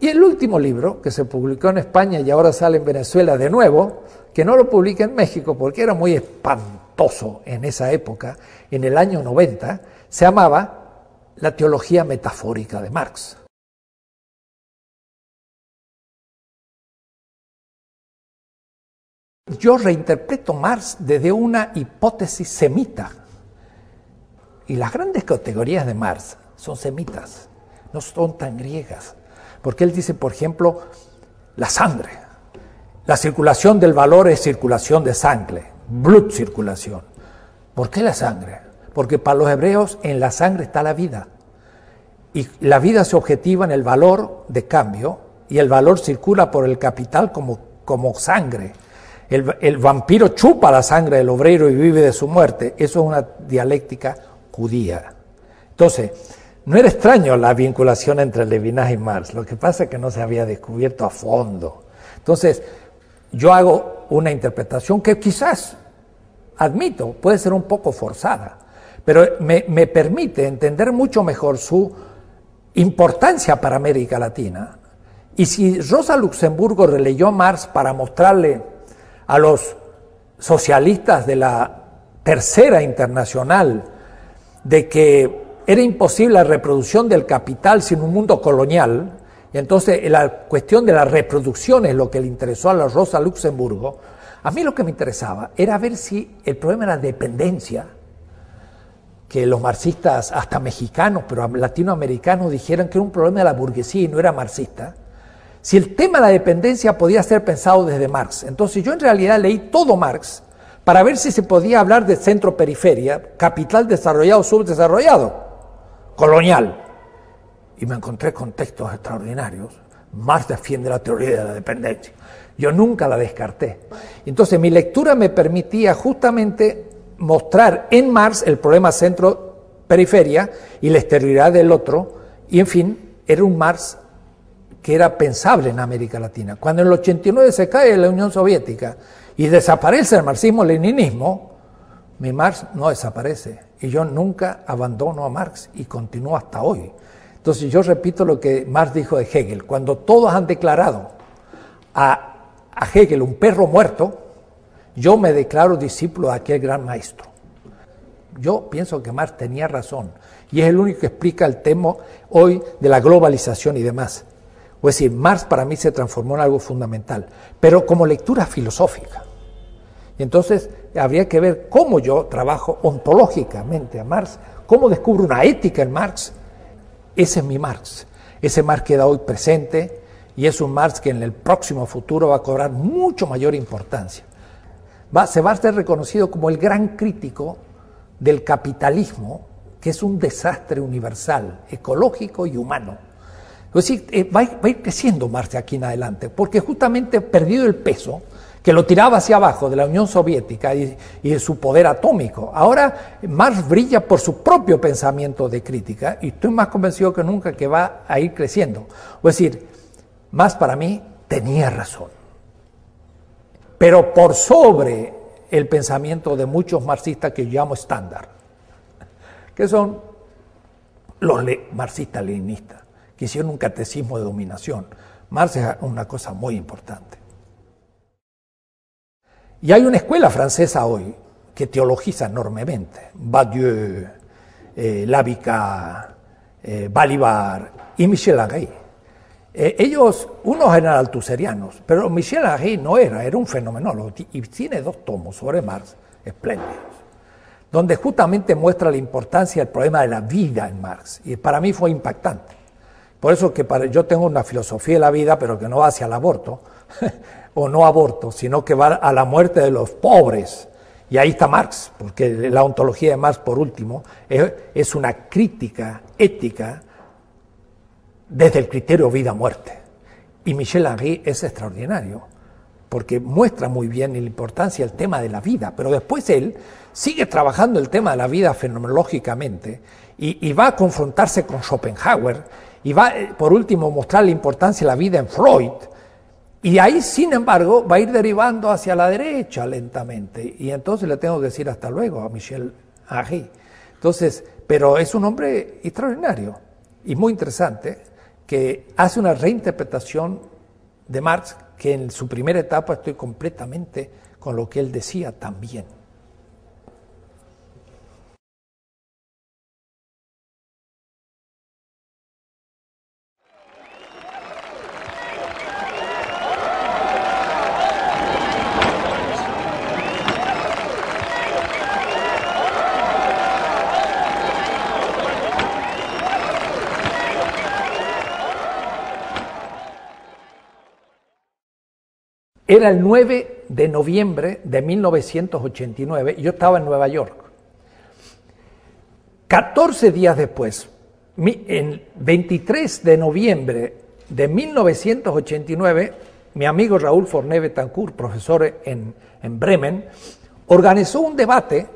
y el último libro, que se publicó en España y ahora sale en Venezuela de nuevo, que no lo publica en México porque era muy espantoso en esa época, en el año noventa, se llamaba La teología metafórica de Marx. Yo reinterpreto Marx desde una hipótesis semita. Y las grandes categorías de Marx son semitas, no son tan griegas. Porque él dice, por ejemplo, la sangre. La circulación del valor es circulación de sangre, blutcirculación. ¿Por qué la sangre? Porque para los hebreos en la sangre está la vida. Y la vida se objetiva en el valor de cambio, y el valor circula por el capital como, como sangre. El, el vampiro chupa la sangre del obrero y vive de su muerte. Eso es una dialéctica judía. Entonces, no era extraño la vinculación entre Levinas y Marx. Lo que pasa es que no se había descubierto a fondo. Entonces, yo hago una interpretación que quizás, admito, puede ser un poco forzada, pero me, me permite entender mucho mejor su importancia para América Latina. Y si Rosa Luxemburgo releyó Marx para mostrarle a los socialistas de la Tercera Internacional de que era imposible la reproducción del capital sin un mundo colonial, y entonces la cuestión de la reproducción es lo que le interesó a la Rosa Luxemburgo, a mí lo que me interesaba era ver si el problema era la dependencia, que los marxistas, hasta mexicanos, pero latinoamericanos, dijeron que era un problema de la burguesía y no era marxista, si el tema de la dependencia podía ser pensado desde Marx. Entonces yo en realidad leí todo Marx para ver si se podía hablar de centro-periferia, capital desarrollado, subdesarrollado, colonial. Y me encontré con textos extraordinarios. Marx defiende la teoría de la dependencia. Yo nunca la descarté. Entonces mi lectura me permitía justamente mostrar en Marx el problema centro-periferia y la exterioridad del otro. Y en fin, era un Marx que era pensable en América Latina. Cuando en el ochenta y nueve se cae la Unión Soviética y desaparece el marxismo-leninismo, mi Marx no desaparece. Y yo nunca abandono a Marx y continúo hasta hoy. Entonces yo repito lo que Marx dijo de Hegel. Cuando todos han declarado a, a Hegel un perro muerto, yo me declaro discípulo de aquel gran maestro. Yo pienso que Marx tenía razón. Y es el único que explica el tema hoy de la globalización y demás. Es decir, Marx para mí se transformó en algo fundamental, pero como lectura filosófica. Y entonces habría que ver cómo yo trabajo ontológicamente a Marx, cómo descubro una ética en Marx. Ese es mi Marx. Ese Marx queda hoy presente y es un Marx que en el próximo futuro va a cobrar mucho mayor importancia. Va, se va a ser reconocido como el gran crítico del capitalismo, que es un desastre universal, ecológico y humano. Es decir, va a ir creciendo Marx de aquí en adelante, porque justamente perdido el peso que lo tiraba hacia abajo de la Unión Soviética y, y de su poder atómico. Ahora Marx brilla por su propio pensamiento de crítica y estoy más convencido que nunca que va a ir creciendo. Es decir, Marx para mí tenía razón, pero por sobre el pensamiento de muchos marxistas que yo llamo estándar, que son los marxistas-leninistas, que hicieron un catecismo de dominación. Marx es una cosa muy importante. Y hay una escuela francesa hoy que teologiza enormemente, Badieu, eh, Lavica, eh, Balibar y Michel Henry. Eh, ellos, unos eran altuserianos, pero Michel Henry no era, era un fenomenólogo, y tiene dos tomos sobre Marx espléndidos, donde justamente muestra la importancia del problema de la vida en Marx, y para mí fue impactante. Por eso que para, yo tengo una filosofía de la vida, pero que no va hacia el aborto, o no aborto, sino que va a la muerte de los pobres, y ahí está Marx, porque la ontología de Marx, por último, es, es una crítica ética desde el criterio vida-muerte, y Michel Henry es extraordinario, porque muestra muy bien la importancia del tema de la vida, pero después él sigue trabajando el tema de la vida fenomenológicamente y, y va a confrontarse con Schopenhauer y va, por último, a mostrar la importancia de la vida en Freud, y de ahí, sin embargo, va a ir derivando hacia la derecha lentamente, y entonces le tengo que decir hasta luego a Michel Henry. Entonces, pero es un hombre extraordinario y muy interesante, que hace una reinterpretación de Marx, que en su primera etapa estoy completamente con lo que él decía también. Era el nueve de noviembre de mil novecientos ochenta y nueve, y yo estaba en Nueva York. catorce días después, el veintitrés de noviembre de mil novecientos ochenta y nueve, mi amigo Raúl Forné Betancourt, profesor en, en Bremen, organizó un debate,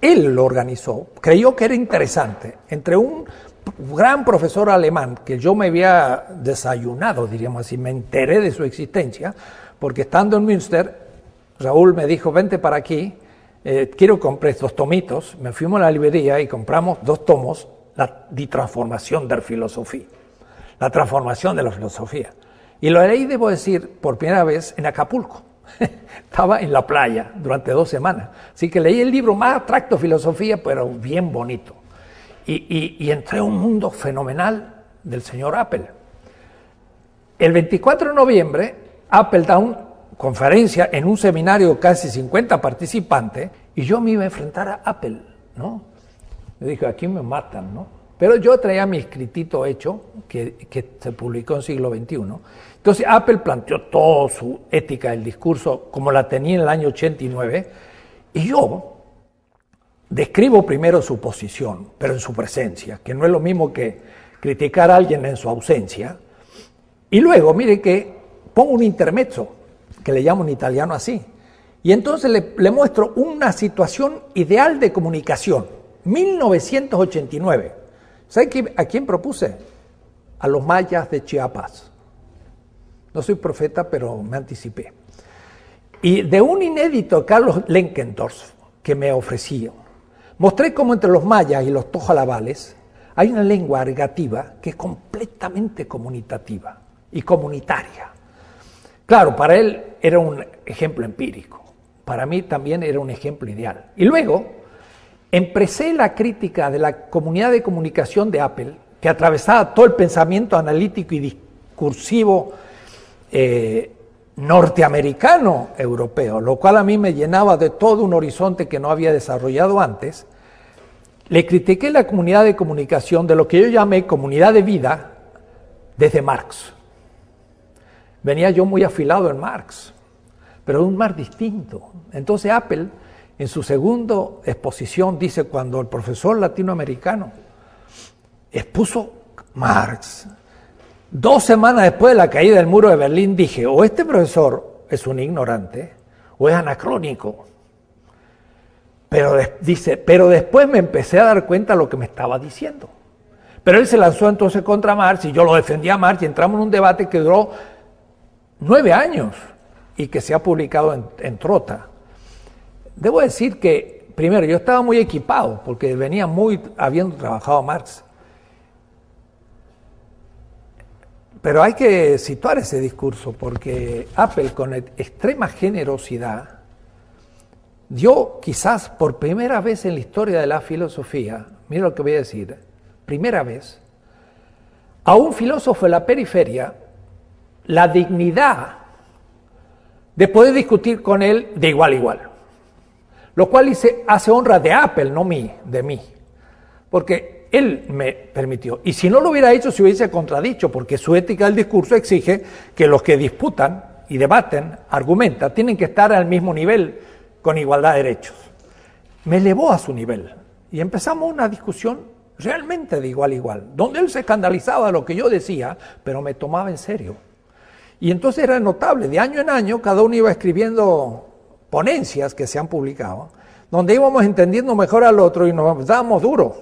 él lo organizó, creyó que era interesante, entre un gran profesor alemán, que yo me había desayunado, diríamos así, me enteré de su existencia, porque estando en Münster, Raúl me dijo, vente para aquí, eh, quiero comprar estos tomitos. Me fuimos a la librería y compramos dos tomos, la de transformación de la filosofía, la transformación de la filosofía. Y lo leí, debo decir, por primera vez en Acapulco. Estaba en la playa durante dos semanas. Así que leí el libro más abstracto de filosofía, pero bien bonito. Y, y, y entré a un mundo fenomenal del señor Appel. El veinticuatro de noviembre... Appel da una conferencia en un seminario de casi cincuenta participantes, y yo me iba a enfrentar a Appel, ¿no? Le dije, aquí me matan, ¿no? Pero yo traía mi escritito hecho, que, que se publicó en siglo veintiuno. Entonces Appel planteó toda su ética del discurso, como la tenía en el año ochenta y nueve, y yo describo primero su posición, pero en su presencia, que no es lo mismo que criticar a alguien en su ausencia, y luego, mire que pongo un intermezzo, que le llamo en italiano así, y entonces le, le muestro una situación ideal de comunicación, mil novecientos ochenta y nueve. ¿Sabe qué, a quién propuse? A los mayas de Chiapas. No soy profeta, pero me anticipé. Y de un inédito Carlos Lenkendorf que me ofrecía, mostré cómo entre los mayas y los tojalabales hay una lengua ergativa que es completamente comunicativa y comunitaria. Claro, para él era un ejemplo empírico, para mí también era un ejemplo ideal. Y luego, empecé la crítica de la comunidad de comunicación de Appel, que atravesaba todo el pensamiento analítico y discursivo eh, norteamericano europeo, lo cual a mí me llenaba de todo un horizonte que no había desarrollado antes. Le critiqué la comunidad de comunicación de lo que yo llamé comunidad de vida desde Marx. Venía yo muy afilado en Marx, pero un Marx distinto. Entonces Appel, en su segunda exposición, dice, cuando el profesor latinoamericano expuso Marx, dos semanas después de la caída del muro de Berlín, dije, o este profesor es un ignorante, o es anacrónico. Pero, dice, pero después me empecé a dar cuenta de lo que me estaba diciendo. Pero él se lanzó entonces contra Marx, y yo lo defendí a Marx, y entramos en un debate que duró nueve años y que se ha publicado en, en Trota. Debo decir que, primero, yo estaba muy equipado porque venía muy habiendo trabajado Marx. Pero hay que situar ese discurso porque Appel, con extrema generosidad, dio quizás por primera vez en la historia de la filosofía, mira lo que voy a decir, primera vez, a un filósofo de la periferia la dignidad de poder discutir con él de igual a igual, lo cual hice, hace honra de Apple, no mí, de mí, porque él me permitió. Y si no lo hubiera hecho, se hubiese contradicho, porque su ética del discurso exige que los que disputan y debaten, argumentan, tienen que estar al mismo nivel, con igualdad de derechos. Me elevó a su nivel y empezamos una discusión realmente de igual a igual, donde él se escandalizaba de lo que yo decía, pero me tomaba en serio. Y entonces era notable, de año en año cada uno iba escribiendo ponencias que se han publicado, donde íbamos entendiendo mejor al otro y nos dábamos duros.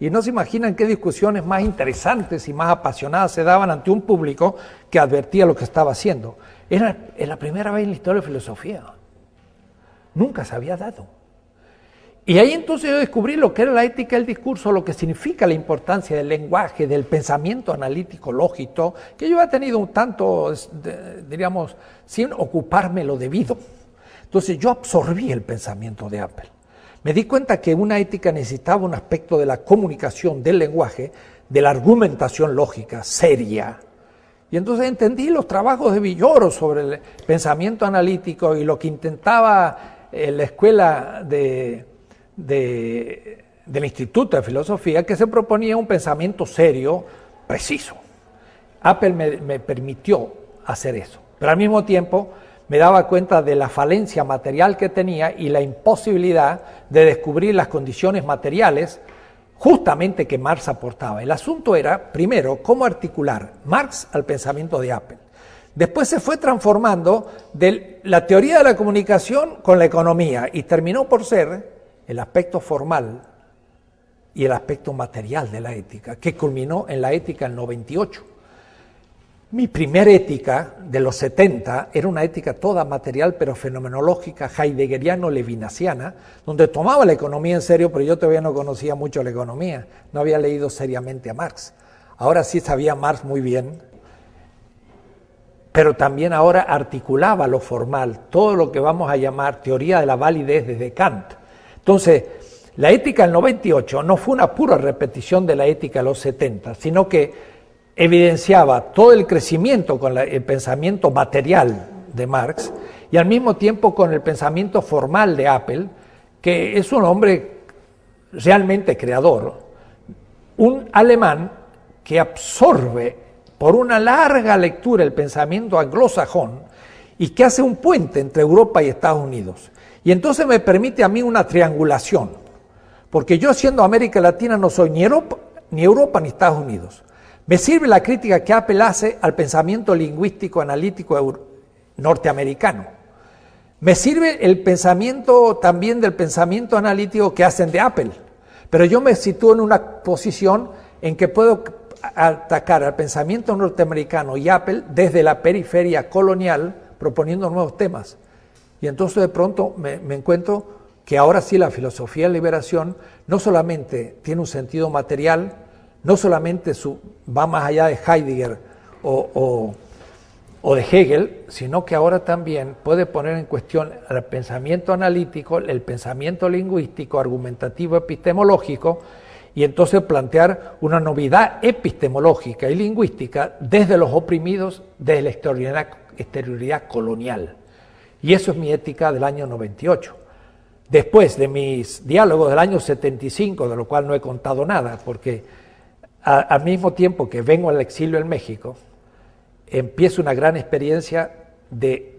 Y no se imaginan qué discusiones más interesantes y más apasionadas se daban ante un público que advertía lo que estaba haciendo. Era la primera vez en la historia de filosofía. Nunca se había dado. Y ahí entonces yo descubrí lo que era la ética del discurso, lo que significa la importancia del lenguaje, del pensamiento analítico, lógico, que yo había tenido un tanto, diríamos, sin ocuparme lo debido. Entonces yo absorbí el pensamiento de Apple. Me di cuenta que una ética necesitaba un aspecto de la comunicación, del lenguaje, de la argumentación lógica, seria. Y entonces entendí los trabajos de Villoro sobre el pensamiento analítico y lo que intentaba en la escuela de... De, del Instituto de Filosofía, que se proponía un pensamiento serio, preciso. Apple me, me permitió hacer eso, pero al mismo tiempo me daba cuenta de la falencia material que tenía y la imposibilidad de descubrir las condiciones materiales justamente que Marx aportaba. El asunto era, primero, cómo articular Marx al pensamiento de Apple. Después se fue transformando de la teoría de la comunicación con la economía y terminó por ser el aspecto formal y el aspecto material de la ética, que culminó en la ética del noventa y ocho. Mi primera ética de los setenta era una ética toda material, pero fenomenológica, heideggeriano-levinasiana, donde tomaba la economía en serio, pero yo todavía no conocía mucho la economía, no había leído seriamente a Marx. Ahora sí sabía Marx muy bien, pero también ahora articulaba lo formal, todo lo que vamos a llamar teoría de la validez desde Kant. Entonces, la ética del noventa y ocho no fue una pura repetición de la ética de los setenta, sino que evidenciaba todo el crecimiento con la, el pensamiento material de Marx y al mismo tiempo con el pensamiento formal de Apple, que es un hombre realmente creador, un alemán que absorbe por una larga lectura el pensamiento anglosajón y que hace un puente entre Europa y Estados Unidos. Y entonces me permite a mí una triangulación, porque yo siendo América Latina no soy ni Europa, ni Europa ni Estados Unidos. Me sirve la crítica que Apple hace al pensamiento lingüístico analítico norteamericano. Me sirve el pensamiento también del pensamiento analítico que hacen de Apple, pero yo me sitúo en una posición en que puedo atacar al pensamiento norteamericano y Apple desde la periferia colonial proponiendo nuevos temas. Y entonces de pronto me, me encuentro que ahora sí la filosofía de liberación no solamente tiene un sentido material, no solamente su, va más allá de Heidegger o, o, o de Hegel, sino que ahora también puede poner en cuestión el pensamiento analítico, el pensamiento lingüístico, argumentativo, epistemológico, y entonces plantear una novedad epistemológica y lingüística desde los oprimidos, desde la exterioridad, exterioridad colonial. Y eso es mi ética del año noventa y ocho. Después de mis diálogos del año setenta y cinco, de lo cual no he contado nada, porque a, al mismo tiempo que vengo al exilio en México, empiezo una gran experiencia de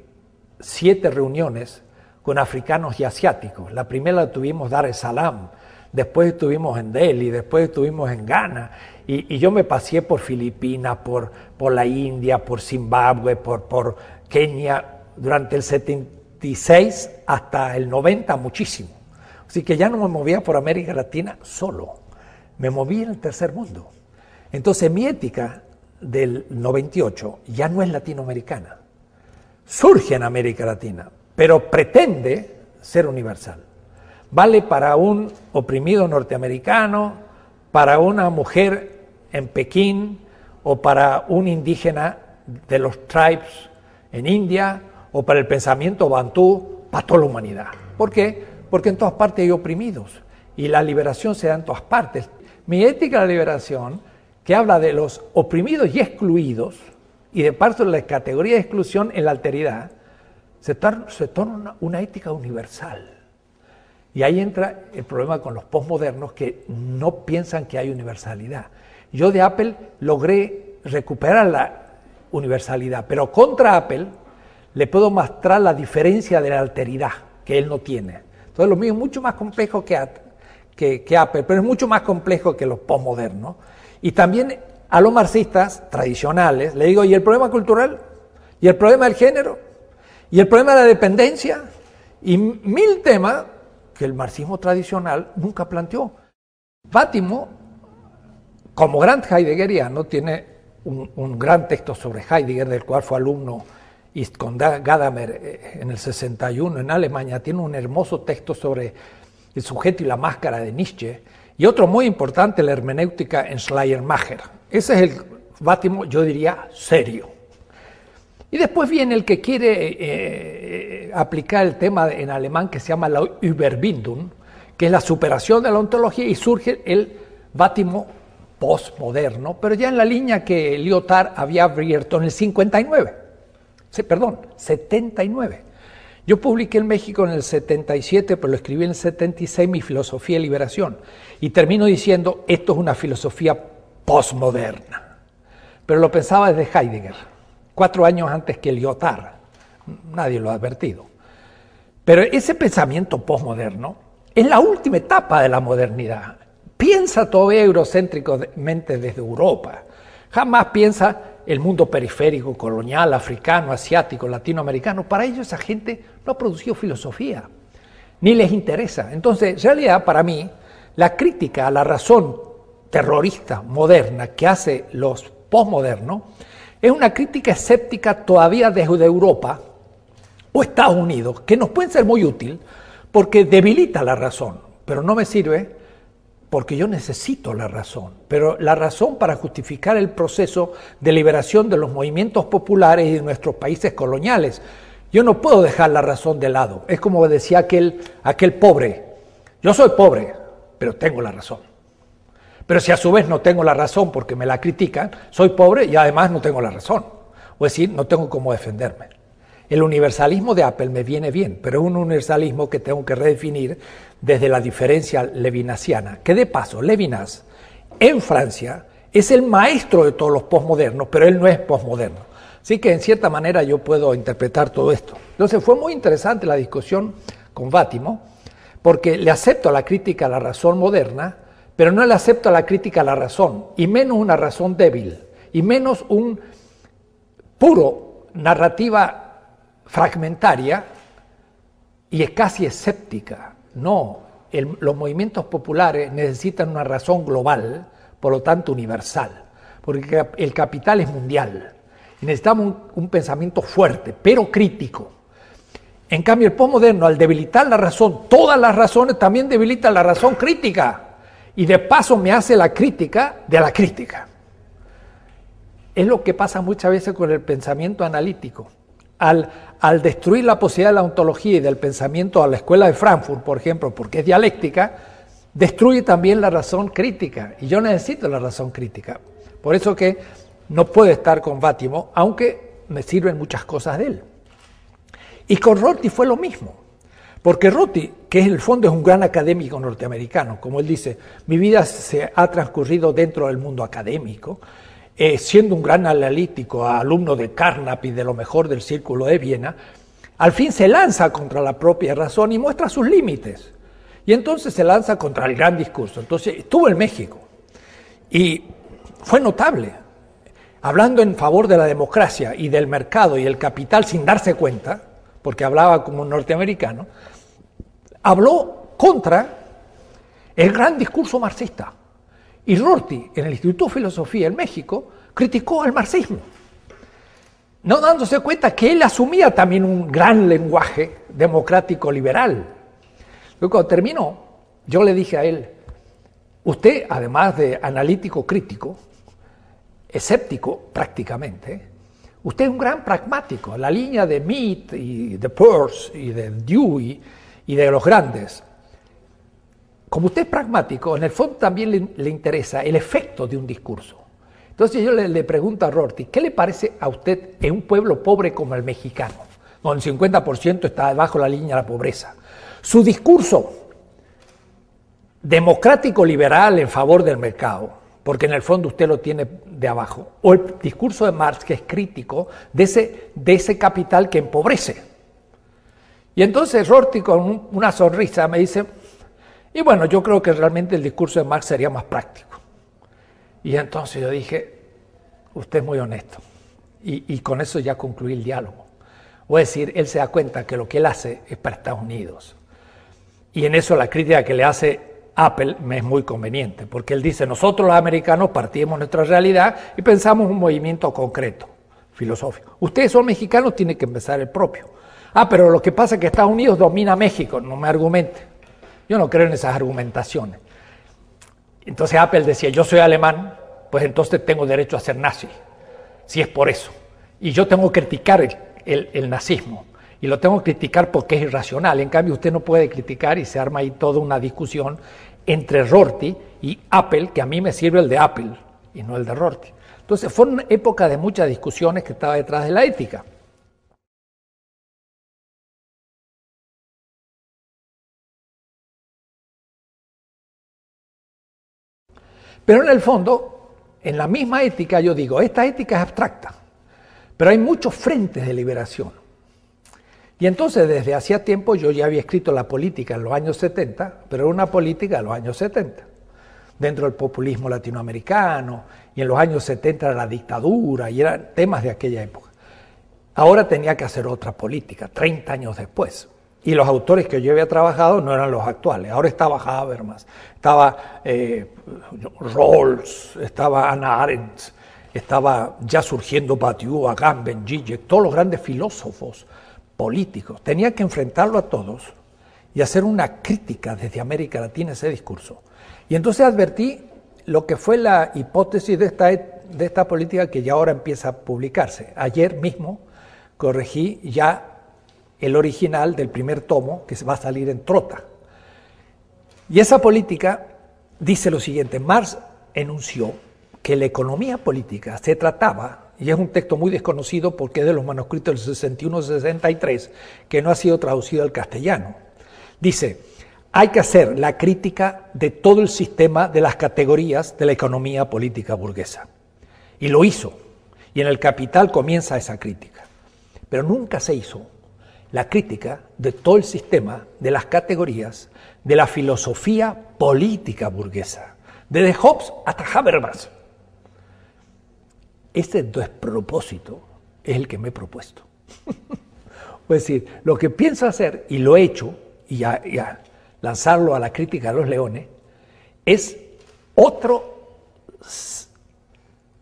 siete reuniones con africanos y asiáticos. La primera la tuvimos en Dar es Salaam, después estuvimos en Delhi, después estuvimos en Ghana, y, y yo me pasé por Filipinas, por, por la India, por Zimbabue, por, por Kenia. Durante el setenta y seis hasta el noventa muchísimo. Así que ya no me movía por América Latina solo, me moví en el tercer mundo. Entonces mi ética del noventa y ocho ya no es latinoamericana, surge en América Latina, pero pretende ser universal. Vale para un oprimido norteamericano, para una mujer en Pekín o para un indígena de los tribes en India, o para el pensamiento bantú, para toda la humanidad. ¿Por qué? Porque en todas partes hay oprimidos y la liberación se da en todas partes. Mi ética de la liberación, que habla de los oprimidos y excluidos, y de parte de la categoría de exclusión en la alteridad, se torna, se torna una, una ética universal. Y ahí entra el problema con los posmodernos que no piensan que hay universalidad. Yo de Apple logré recuperar la universalidad, pero contra Apple le puedo mostrar la diferencia de la alteridad que él no tiene. Entonces lo mío es mucho más complejo que, que, que Apple, pero es mucho más complejo que los posmodernos. Y también a los marxistas tradicionales le digo, ¿y el problema cultural? ¿Y el problema del género? ¿Y el problema de la dependencia? Y mil temas que el marxismo tradicional nunca planteó. Bátimo, como gran heideggeriano, tiene un, un gran texto sobre Heidegger, del cual fue alumno con Gadamer en el sesenta y uno en Alemania. Tiene un hermoso texto sobre el sujeto y la máscara de Nietzsche, y otro muy importante, la hermenéutica en Schleiermacher. Ese es el Bátimo, yo diría, serio. Y después viene el que quiere eh, aplicar el tema en alemán que se llama la Überwindung, que es la superación de la ontología, y surge el Bátimo postmoderno, pero ya en la línea que Lyotard había abierto en el cincuenta y nueve, sí, perdón, setenta y nueve. Yo publiqué en México en el setenta y siete, pero lo escribí en el setenta y seis, mi filosofía de liberación, y termino diciendo, esto es una filosofía postmoderna, pero lo pensaba desde Heidegger. Cuatro años antes que Lyotard, nadie lo ha advertido. Pero ese pensamiento posmoderno es la última etapa de la modernidad. Piensa todavía eurocéntricamente desde Europa. Jamás piensa el mundo periférico, colonial, africano, asiático, latinoamericano. Para ellos esa gente no ha producido filosofía, ni les interesa. Entonces, en realidad, para mí, la crítica a la razón terrorista moderna que hace los posmodernos es una crítica escéptica todavía desde Europa o Estados Unidos, que nos puede ser muy útil porque debilita la razón, pero no me sirve porque yo necesito la razón. Pero la razón para justificar el proceso de liberación de los movimientos populares y de nuestros países coloniales. Yo no puedo dejar la razón de lado. Es como decía aquel, aquel pobre, yo soy pobre, pero tengo la razón. Pero si a su vez no tengo la razón porque me la critican, soy pobre y además no tengo la razón. O es decir, no tengo cómo defenderme. El universalismo de Apple me viene bien, pero es un universalismo que tengo que redefinir desde la diferencia levinasiana. Que de paso, Levinas, en Francia, es el maestro de todos los posmodernos, pero él no es posmoderno. Así que en cierta manera yo puedo interpretar todo esto. Entonces fue muy interesante la discusión con Bátimo, porque le acepto la crítica a la razón moderna, pero no le acepto la crítica a la razón, y menos una razón débil, y menos un puro narrativa fragmentaria y es casi escéptica. No, el, los movimientos populares necesitan una razón global, por lo tanto universal, porque el capital es mundial, y necesitamos un, un pensamiento fuerte, pero crítico. En cambio, el posmoderno, al debilitar la razón, todas las razones, también debilita la razón crítica. Y de paso me hace la crítica de la crítica. Es lo que pasa muchas veces con el pensamiento analítico. Al, al destruir la posibilidad de la ontología y del pensamiento a la escuela de Frankfurt, por ejemplo, porque es dialéctica, destruye también la razón crítica. Y yo necesito la razón crítica. Por eso que no puedo estar con Bátimo, aunque me sirven muchas cosas de él. Y con Rorty fue lo mismo. Porque Rorty, que en el fondo es un gran académico norteamericano, como él dice, mi vida se ha transcurrido dentro del mundo académico, eh, siendo un gran analítico, alumno de Carnap y de lo mejor del Círculo de Viena, al fin se lanza contra la propia razón y muestra sus límites. Y entonces se lanza contra el gran discurso. Entonces estuvo en México y fue notable, hablando en favor de la democracia y del mercado y el capital sin darse cuenta, porque hablaba como un norteamericano, habló contra el gran discurso marxista. Y Rorty, en el Instituto de Filosofía en México, criticó al marxismo, no dándose cuenta que él asumía también un gran lenguaje democrático liberal. Luego, cuando terminó, yo le dije a él, usted, además de analítico crítico, escéptico prácticamente, usted es un gran pragmático. La línea de Mead y de Peirce y de Dewey y de los grandes. Como usted es pragmático, en el fondo también le, le interesa el efecto de un discurso. Entonces yo le, le pregunto a Rorty, ¿qué le parece a usted en un pueblo pobre como el mexicano, donde el cincuenta por ciento está debajo de la línea de la pobreza? Su discurso democrático-liberal en favor del mercado, porque en el fondo usted lo tiene de abajo, o el discurso de Marx, que es crítico de ese, de ese capital que empobrece. Y entonces Rorty, con un, una sonrisa, me dice, y bueno, yo creo que realmente el discurso de Marx sería más práctico. Y entonces yo dije, usted es muy honesto. Y, y con eso ya concluí el diálogo. Voy a decir, él se da cuenta que lo que él hace es para Estados Unidos. Y en eso la crítica que le hace Apple me es muy conveniente, porque él dice, nosotros los americanos partimos nuestra realidad y pensamos un movimiento concreto, filosófico. Ustedes son mexicanos, tienen que empezar el propio. Ah, pero lo que pasa es que Estados Unidos domina México, no me argumente. Yo no creo en esas argumentaciones. Entonces Apple decía, yo soy alemán, pues entonces tengo derecho a ser nazi, si es por eso. Y yo tengo que criticar el, el, el nazismo, y lo tengo que criticar porque es irracional. En cambio, usted no puede criticar y se arma ahí toda una discusión entre Rorty y Apple, que a mí me sirve el de Apple y no el de Rorty. Entonces fue una época de muchas discusiones que estaba detrás de la ética. Pero en el fondo, en la misma ética, yo digo, esta ética es abstracta, pero hay muchos frentes de liberación. Y entonces, desde hacía tiempo, yo ya había escrito la política en los años setenta, pero era una política de los años setenta. Dentro del populismo latinoamericano, y en los años setenta era la dictadura, y eran temas de aquella época. Ahora tenía que hacer otra política, treinta años después. Y los autores que yo había trabajado no eran los actuales. Ahora estaba Habermas, estaba eh, Rawls, estaba Hannah Arendt, estaba ya surgiendo Badiou, Agamben, Zizek, todos los grandes filósofos políticos. Tenía que enfrentarlo a todos y hacer una crítica desde América Latina a ese discurso. Y entonces advertí lo que fue la hipótesis de esta, de esta política que ya ahora empieza a publicarse. Ayer mismo corregí ya el original del primer tomo, que va a salir en Trota. Y esa política dice lo siguiente, Marx enunció que la economía política se trataba, y es un texto muy desconocido porque es de los manuscritos del sesenta y uno sesenta y tres, que no ha sido traducido al castellano. Dice, hay que hacer la crítica de todo el sistema de las categorías de la economía política burguesa. Y lo hizo, y en el Capital comienza esa crítica. Pero nunca se hizo la crítica de todo el sistema, de las categorías, de la filosofía política burguesa, desde Hobbes hasta Habermas. Este despropósito es el que me he propuesto. Es decir, lo que pienso hacer, y lo he hecho, y a, y a lanzarlo a la crítica de los leones, es otro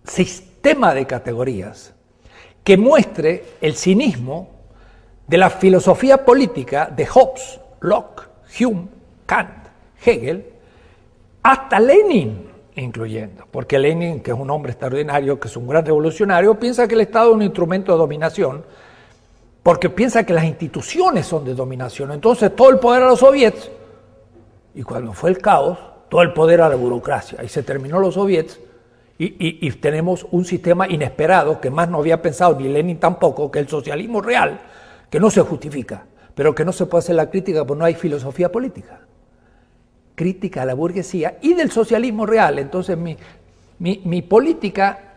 sistema de categorías que muestre el cinismo de la filosofía política de Hobbes, Locke, Hume, Kant, Hegel, hasta Lenin incluyendo, porque Lenin, que es un hombre extraordinario, que es un gran revolucionario, piensa que el Estado es un instrumento de dominación, porque piensa que las instituciones son de dominación, entonces todo el poder a los soviets, y cuando fue el caos, todo el poder a la burocracia, y se terminó los soviets, Y, y, y tenemos un sistema inesperado que más no había pensado ni Lenin tampoco, que el socialismo real, que no se justifica, pero que no se puede hacer la crítica porque no hay filosofía política. Crítica a la burguesía y del socialismo real. Entonces mi, mi, mi política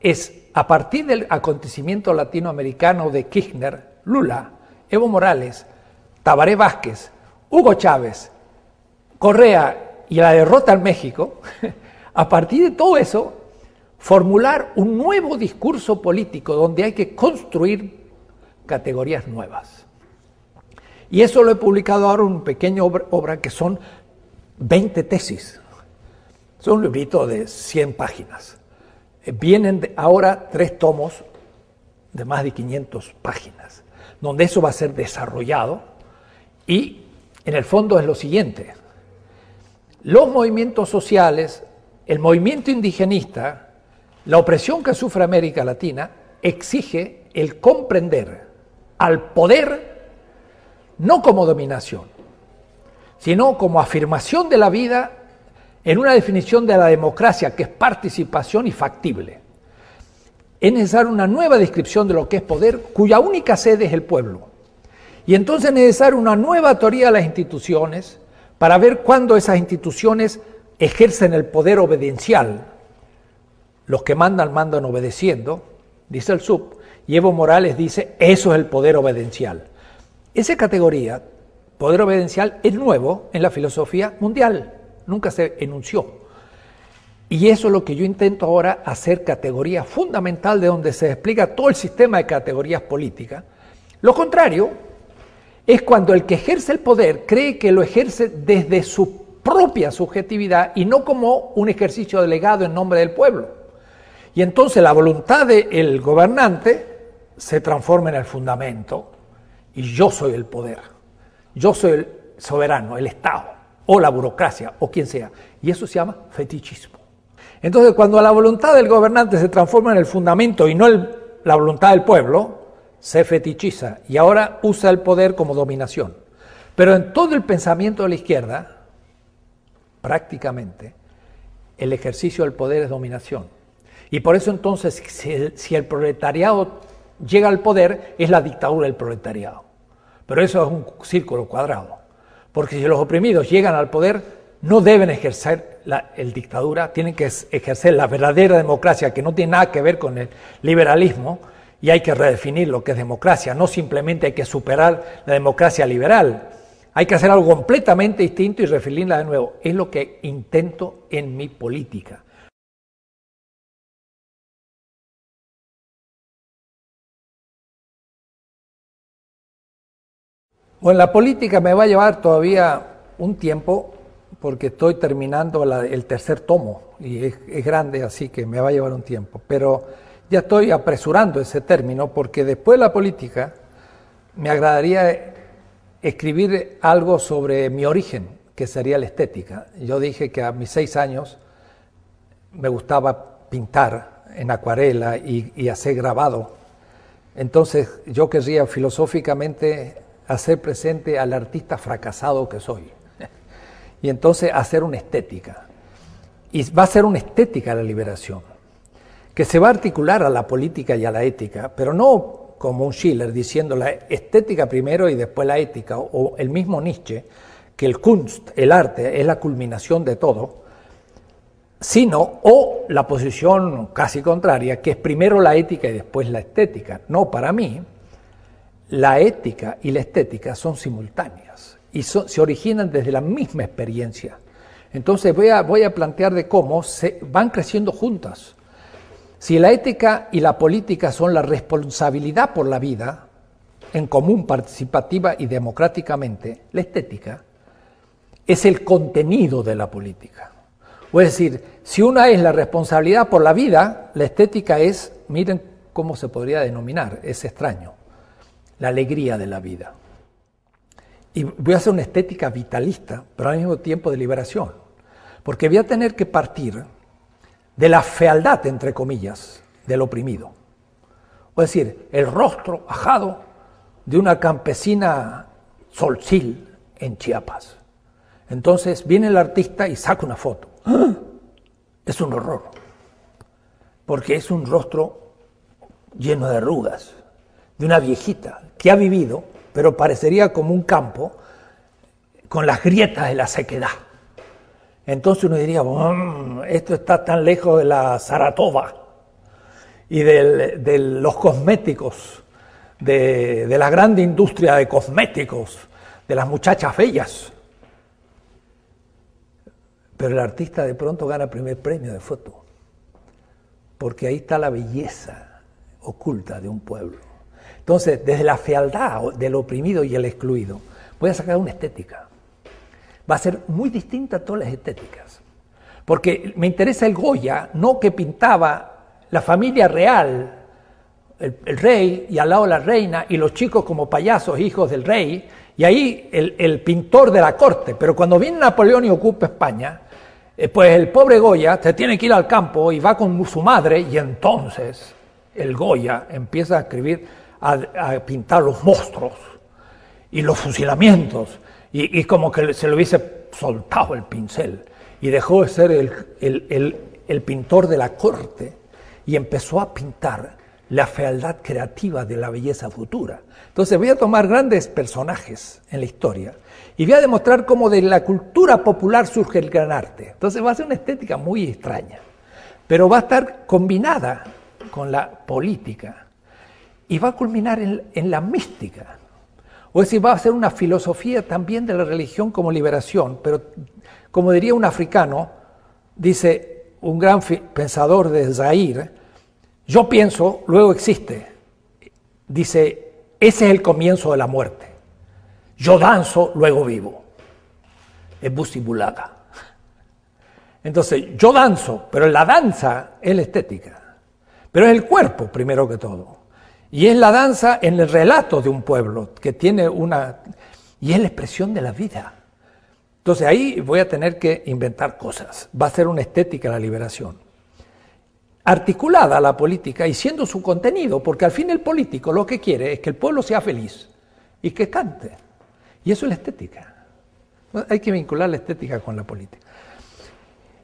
es, a partir del acontecimiento latinoamericano de Kirchner, Lula, Evo Morales, Tabaré Vázquez, Hugo Chávez, Correa y la derrota en México, a partir de todo eso, formular un nuevo discurso político donde hay que construir categorías nuevas. Y eso lo he publicado ahora en una pequeña obra, obra que son veinte tesis. Es un librito de cien páginas. Vienen de ahora tres tomos de más de quinientas páginas, donde eso va a ser desarrollado y en el fondo es lo siguiente. Los movimientos sociales, el movimiento indigenista, la opresión que sufre América Latina, exige el comprender al poder no como dominación, sino como afirmación de la vida en una definición de la democracia que es participación y factible. Es necesaria una nueva descripción de lo que es poder, cuya única sede es el pueblo. Y entonces es necesaria una nueva teoría de las instituciones para ver cuándo esas instituciones ejercen el poder obediencial. Los que mandan, mandan obedeciendo, dice el S U B, y Evo Morales dice, eso es el poder obediencial. Esa categoría, poder obediencial, es nuevo en la filosofía mundial, nunca se enunció. Y eso es lo que yo intento ahora hacer, categoría fundamental de donde se despliega todo el sistema de categorías políticas. Lo contrario es cuando el que ejerce el poder cree que lo ejerce desde su propia subjetividad y no como un ejercicio delegado en nombre del pueblo. Y entonces la voluntad del gobernante se transforma en el fundamento y yo soy el poder, yo soy el soberano, el Estado o la burocracia o quien sea. Y eso se llama fetichismo. Entonces, cuando la voluntad del gobernante se transforma en el fundamento y no el, la voluntad del pueblo, se fetichiza y ahora usa el poder como dominación. Pero en todo el pensamiento de la izquierda, prácticamente, el ejercicio del poder es dominación. Y por eso entonces, si el, si el proletariado llega al poder, es la dictadura del proletariado. Pero eso es un círculo cuadrado, porque si los oprimidos llegan al poder, no deben ejercer la el dictadura, tienen que ejercer la verdadera democracia que no tiene nada que ver con el liberalismo y hay que redefinir lo que es democracia, no simplemente hay que superar la democracia liberal, hay que hacer algo completamente distinto y redefinirla de nuevo. Es lo que intento en mi política. Bueno, la política me va a llevar todavía un tiempo, porque estoy terminando la, el tercer tomo y es, es grande, así que me va a llevar un tiempo. Pero ya estoy apresurando ese término porque después de la política me agradaría escribir algo sobre mi origen, que sería la estética. Yo dije que a mis seis años me gustaba pintar en acuarela y, y hacer grabado. Entonces yo querría filosóficamente hacer presente al artista fracasado que soy. Y entonces hacer una estética. Y va a ser una estética la liberación, que se va a articular a la política y a la ética, pero no como un Schiller diciendo la estética primero y después la ética, o el mismo Nietzsche, que el Kunst, el arte, es la culminación de todo, sino, o la posición casi contraria, que es primero la ética y después la estética. No, para mí, la ética y la estética son simultáneas. Y so, se originan desde la misma experiencia. Entonces voy a, voy a plantear de cómo se van creciendo juntas. Si la ética y la política son la responsabilidad por la vida, en común, participativa y democráticamente, la estética es el contenido de la política. O es decir, si una es la responsabilidad por la vida, la estética es, miren cómo se podría denominar, es extraño, la alegría de la vida. Y voy a hacer una estética vitalista, pero al mismo tiempo de liberación, porque voy a tener que partir de la fealdad, entre comillas, del oprimido. Es decir, el rostro ajado de una campesina solsil en Chiapas. Entonces viene el artista y saca una foto. ¡Ah! Es un horror, porque es un rostro lleno de arrugas, de una viejita que ha vivido, pero parecería como un campo con las grietas de la sequedad. Entonces uno diría, mmm, esto está tan lejos de la Saratoga y del, de los cosméticos, de, de la grande industria de cosméticos, de las muchachas bellas. Pero el artista de pronto gana el primer premio de foto, porque ahí está la belleza oculta de un pueblo. Entonces, desde la fealdad del oprimido y el excluido, voy a sacar una estética. Va a ser muy distinta a todas las estéticas. Porque me interesa el Goya, no que pintaba la familia real, el, el rey y al lado la reina, y los chicos como payasos, hijos del rey, y ahí el, el pintor de la corte. Pero cuando viene Napoleón y ocupa España, eh, pues el pobre Goya se tiene que ir al campo y va con su madre, y entonces el Goya empieza a escribir... A, a pintar los monstruos y los fusilamientos y, y como que se le hubiese soltado el pincel y dejó de ser el, el, el, el pintor de la corte y empezó a pintar la fealdad creativa de la belleza futura. Entonces voy a tomar grandes personajes en la historia y voy a demostrar cómo de la cultura popular surge el gran arte. Entonces va a ser una estética muy extraña, pero va a estar combinada con la política y va a culminar en, en la mística. O es decir, va a ser una filosofía también de la religión como liberación, pero como diría un africano, dice un gran pensador de Zaire, yo pienso, luego existe. Dice, ese es el comienzo de la muerte. Yo danzo, luego vivo. Es Bussi Bulaga. Entonces, yo danzo, pero la danza es la estética. Pero es el cuerpo, primero que todo. Y es la danza en el relato de un pueblo, que tiene una... y es la expresión de la vida. Entonces, ahí voy a tener que inventar cosas. Va a ser una estética la liberación. Articulada a la política y siendo su contenido, porque al fin el político lo que quiere es que el pueblo sea feliz y que cante. Y eso es la estética. Hay que vincular la estética con la política.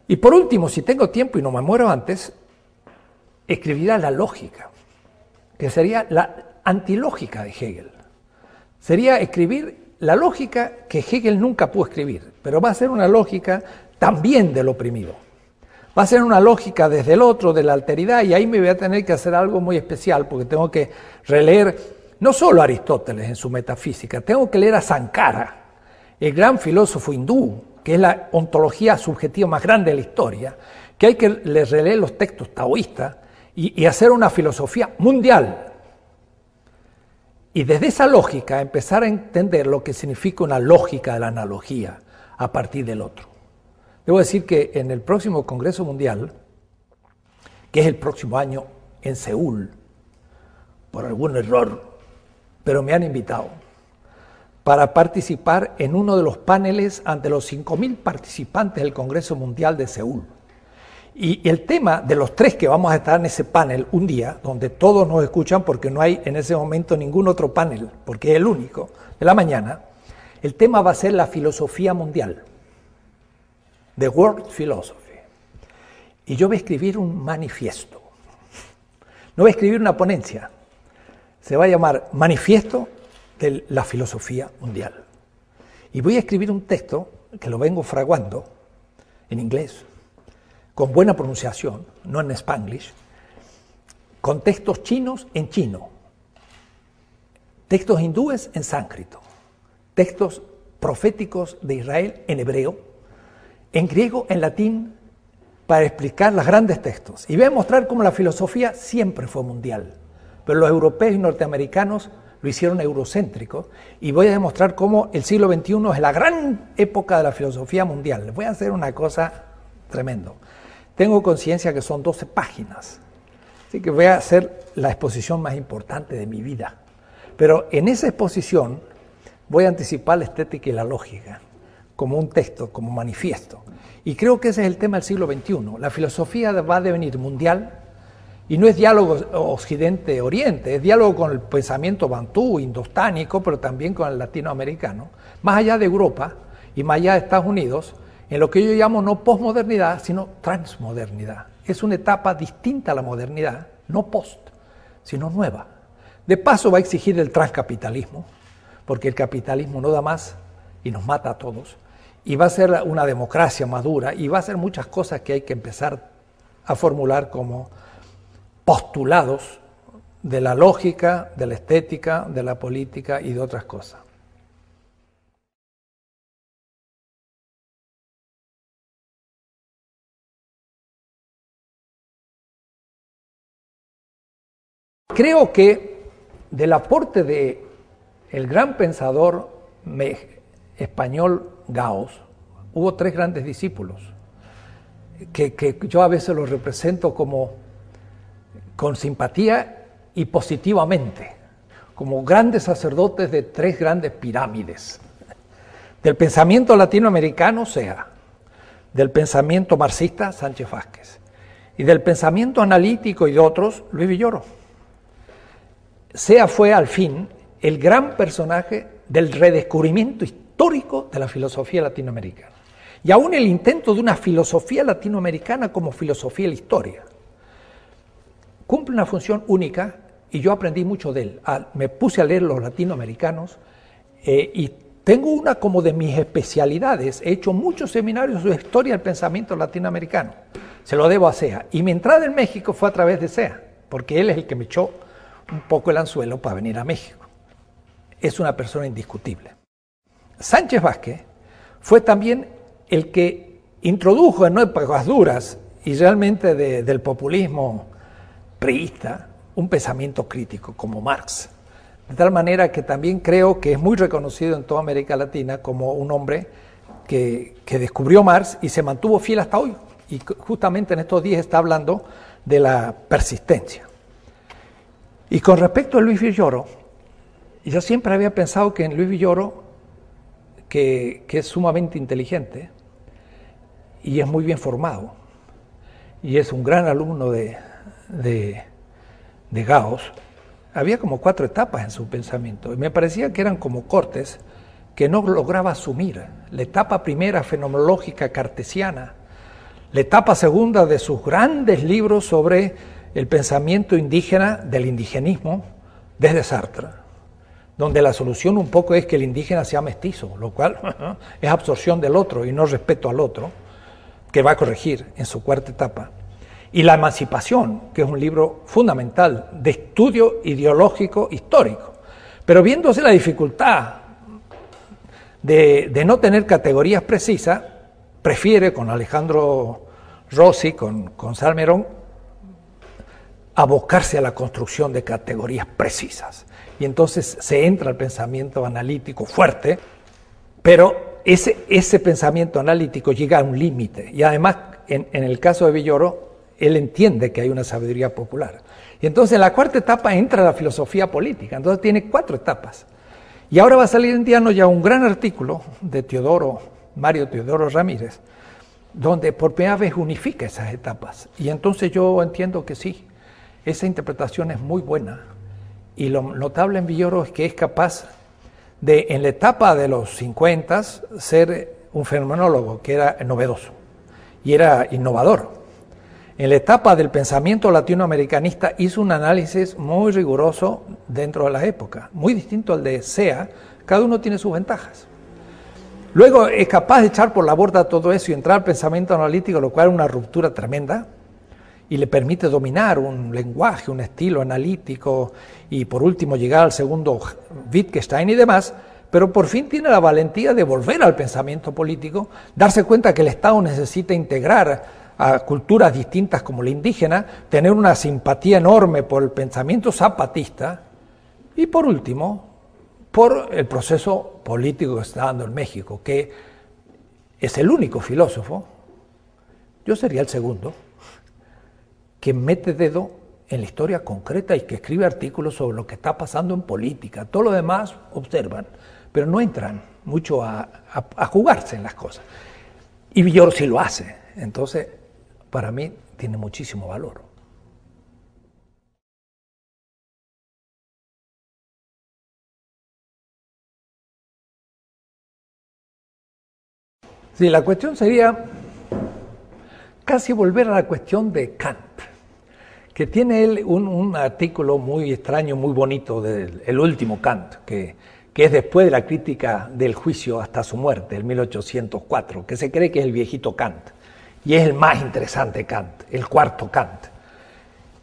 Y por último, si tengo tiempo y no me muero antes, escribirá la lógica, que sería la antilógica de Hegel. Sería escribir la lógica que Hegel nunca pudo escribir, pero va a ser una lógica también del oprimido. Va a ser una lógica desde el otro, de la alteridad, y ahí me voy a tener que hacer algo muy especial, porque tengo que releer no solo a Aristóteles en su metafísica, tengo que leer a Sankara, el gran filósofo hindú, que es la ontología subjetiva más grande de la historia, que hay que releer los textos taoístas y, y hacer una filosofía mundial. Y desde esa lógica empezar a entender lo que significa una lógica de la analogía a partir del otro. Debo decir que en el próximo Congreso Mundial, que es el próximo año en Seúl, por algún error, pero me han invitado para participar en uno de los paneles ante los cinco mil participantes del Congreso Mundial de Seúl. Y el tema de los tres que vamos a estar en ese panel un día, donde todos nos escuchan porque no hay en ese momento ningún otro panel, porque es el único, de la mañana, el tema va a ser la filosofía mundial. The World Philosophy. Y yo voy a escribir un manifiesto. No voy a escribir una ponencia. Se va a llamar Manifiesto de la Filosofía Mundial. Y voy a escribir un texto que lo vengo fraguando en inglés, con buena pronunciación, no en spanglish, con textos chinos en chino, textos hindúes en sánscrito, textos proféticos de Israel en hebreo, en griego, en latín, para explicar los grandes textos. Y voy a mostrar cómo la filosofía siempre fue mundial, pero los europeos y norteamericanos lo hicieron eurocéntrico, y voy a demostrar cómo el siglo veintiuno es la gran época de la filosofía mundial. Les voy a hacer una cosa tremenda. Tengo conciencia que son doce páginas, así que voy a hacer la exposición más importante de mi vida. Pero en esa exposición voy a anticipar la estética y la lógica, como un texto, como manifiesto. Y creo que ese es el tema del siglo veintiuno. La filosofía va a devenir mundial y no es diálogo occidente-oriente, es diálogo con el pensamiento bantú, indostánico, pero también con el latinoamericano, más allá de Europa y más allá de Estados Unidos, en lo que yo llamo no posmodernidad, sino transmodernidad. Es una etapa distinta a la modernidad, no post, sino nueva. De paso va a exigir el transcapitalismo, porque el capitalismo no da más y nos mata a todos. Y va a ser una democracia madura y va a ser muchas cosas que hay que empezar a formular como postulados de la lógica, de la estética, de la política y de otras cosas. Creo que del aporte de el gran pensador español Gauss, hubo tres grandes discípulos, que, que yo a veces los represento como con simpatía y positivamente, como grandes sacerdotes de tres grandes pirámides, del pensamiento latinoamericano Sea, del pensamiento marxista Sánchez Vázquez, y del pensamiento analítico y de otros Luis Villoro. Sea fue al fin el gran personaje del redescubrimiento histórico histórico de la filosofía latinoamericana. Y aún el intento de una filosofía latinoamericana como filosofía de la historia cumple una función única, y yo aprendí mucho de él. A, me puse a leer los latinoamericanos eh, y tengo una como de mis especialidades. He hecho muchos seminarios sobre historia del pensamiento latinoamericano. Se lo debo a C E A. Y mi entrada en México fue a través de C E A, porque él es el que me echó un poco el anzuelo para venir a México. Es una persona indiscutible. Sánchez Vázquez fue también el que introdujo en épocas duras y realmente de, del populismo priista un pensamiento crítico como Marx. De tal manera que también creo que es muy reconocido en toda América Latina como un hombre que, que descubrió Marx y se mantuvo fiel hasta hoy. Y justamente en estos días está hablando de la persistencia. Y con respecto a Luis Villoro, yo siempre había pensado que en Luis Villoro, que, que es sumamente inteligente y es muy bien formado, y es un gran alumno de, de, de Gauss, había como cuatro etapas en su pensamiento, y me parecía que eran como cortes que no lograba asumir. La etapa primera, fenomenológica cartesiana; la etapa segunda, de sus grandes libros sobre el pensamiento indígena, del indigenismo, desde Sartre, donde la solución un poco es que el indígena sea mestizo, lo cual es absorción del otro y no respeto al otro, que va a corregir en su cuarta etapa. Y La emancipación, que es un libro fundamental de estudio ideológico histórico, pero viéndose la dificultad de, de no tener categorías precisas, prefiere, con Alejandro Rossi, con, con Salmerón, abocarse a la construcción de categorías precisas. Y entonces se entra al pensamiento analítico fuerte, pero ese, ese pensamiento analítico llega a un límite. Y además, en, en el caso de Villoro, él entiende que hay una sabiduría popular. Y entonces en la cuarta etapa entra la filosofía política. Entonces tiene cuatro etapas. Y ahora va a salir en Diano ya un gran artículo de Teodoro, Mario Teodoro Ramírez, donde por primera vez unifica esas etapas. Y entonces yo entiendo que sí, esa interpretación es muy buena. Y lo notable en Villoro es que es capaz de, en la etapa de los cincuenta, ser un fenomenólogo que era novedoso y era innovador. En la etapa del pensamiento latinoamericanista hizo un análisis muy riguroso dentro de la época, muy distinto al de C E A. Cada uno tiene sus ventajas. Luego es capaz de echar por la borda todo eso y entrar al pensamiento analítico, lo cual es una ruptura tremenda y le permite dominar un lenguaje, un estilo analítico, y por último llegar al segundo Wittgenstein y demás. Pero por fin tiene la valentía de volver al pensamiento político, darse cuenta que el Estado necesita integrar a culturas distintas como la indígena, tener una simpatía enorme por el pensamiento zapatista y, por último, por el proceso político que está dando en México, que es el único filósofo, yo sería el segundo, que mete dedo en la historia concreta y que escribe artículos sobre lo que está pasando en política. Todo lo demás observan, pero no entran mucho a, a, a jugarse en las cosas. Y Villoro sí lo hace. Entonces, para mí tiene muchísimo valor. Sí, la cuestión sería casi volver a la cuestión de Kant, que tiene él un, un artículo muy extraño, muy bonito, del el último Kant, que, que es después de la crítica del juicio hasta su muerte, en mil ochocientos cuatro, que se cree que es el viejito Kant. Y es el más interesante Kant, el cuarto Kant.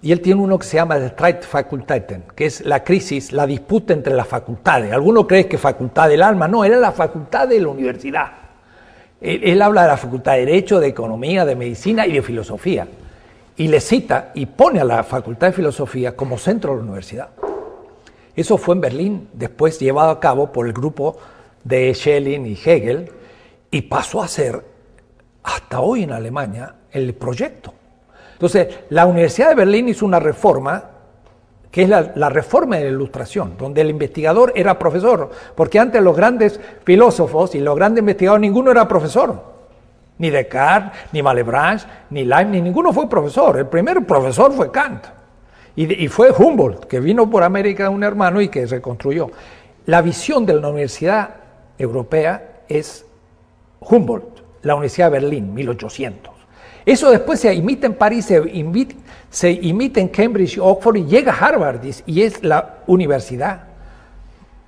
Y él tiene uno que se llama Streitfakultäten, que es la crisis, la disputa entre las facultades. Algunos creen que facultad del alma, no, era la facultad de la universidad. Él, él habla de la facultad de Derecho, de Economía, de Medicina y de Filosofía. Y le cita y pone a la facultad de Filosofía como centro de la universidad. Eso fue en Berlín, después llevado a cabo por el grupo de Schelling y Hegel, y pasó a ser, hasta hoy en Alemania, el proyecto. Entonces, la Universidad de Berlín hizo una reforma, que es la, la reforma de la Ilustración, donde el investigador era profesor, porque antes los grandes filósofos y los grandes investigadores, ninguno era profesor. Ni Descartes, ni Malebranche, ni Leibniz, ninguno fue profesor. El primer profesor fue Kant. Y, y fue Humboldt, que vino por América, un hermano, y que reconstruyó. La visión de la universidad europea es Humboldt, la Universidad de Berlín, mil ochocientos. Eso después se imita en París, se imita, se imita en Cambridge, Oxford, y llega a Harvard, y es la universidad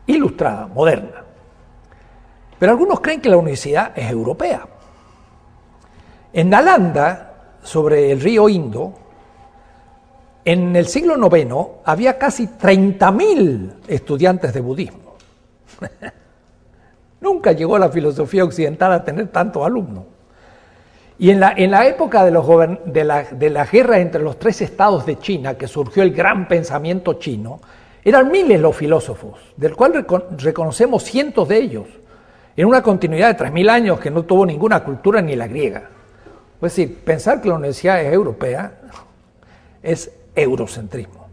ilustrada, moderna. Pero algunos creen que la universidad es europea. En Nalanda, sobre el río Indo, en el siglo noveno había casi treinta mil estudiantes de budismo. Nunca llegó la filosofía occidental a tener tantos alumnos. Y en la, en la época de, los de, la, de la guerra entre los tres estados de China, que surgió el gran pensamiento chino, eran miles los filósofos, del cual recono reconocemos cientos de ellos, en una continuidad de tres mil años que no tuvo ninguna cultura ni la griega. Es decir, pensar que la universidad es europea es eurocentrismo.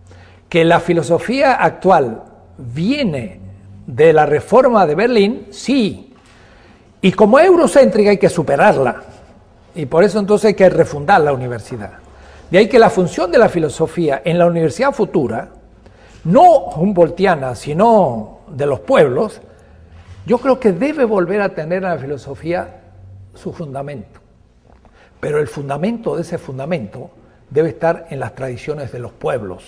Que la filosofía actual viene de la reforma de Berlín, sí, y como eurocéntrica hay que superarla. Y por eso entonces hay que refundar la universidad. De ahí que la función de la filosofía en la universidad futura, no humboldtiana, sino de los pueblos, yo creo que debe volver a tener en la filosofía su fundamento. Pero el fundamento de ese fundamento debe estar en las tradiciones de los pueblos.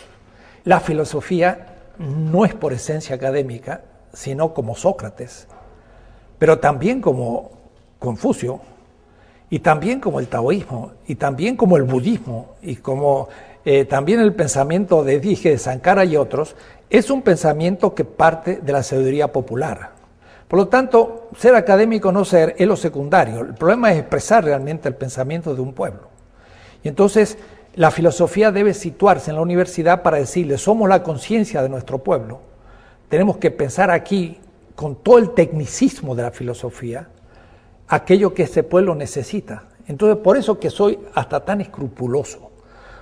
La filosofía no es por esencia académica, sino como Sócrates, pero también como Confucio, y también como el taoísmo, y también como el budismo, y como eh, también el pensamiento de Dije, de Sankara y otros, es un pensamiento que parte de la sabiduría popular. Por lo tanto, ser académico o no ser es lo secundario, el problema es expresar realmente el pensamiento de un pueblo. Y entonces la filosofía debe situarse en la universidad para decirle, somos la conciencia de nuestro pueblo, tenemos que pensar aquí con todo el tecnicismo de la filosofía, aquello que ese pueblo necesita. Entonces, por eso que soy hasta tan escrupuloso,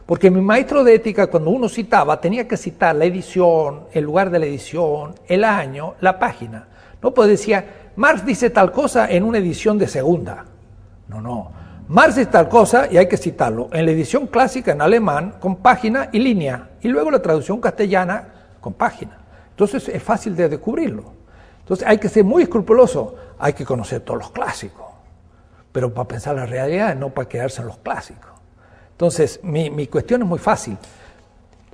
porque mi maestro de ética, cuando uno citaba, tenía que citar la edición, el lugar de la edición, el año, la página. No, pues decía, Marx dice tal cosa en una edición de segunda. No, no, Marx dice tal cosa y hay que citarlo en la edición clásica en alemán, con página y línea, y luego la traducción castellana con página. Entonces es fácil de descubrirlo. Entonces hay que ser muy escrupuloso, hay que conocer todos los clásicos, pero para pensar la realidad, no para quedarse en los clásicos. Entonces mi, mi cuestión es muy fácil.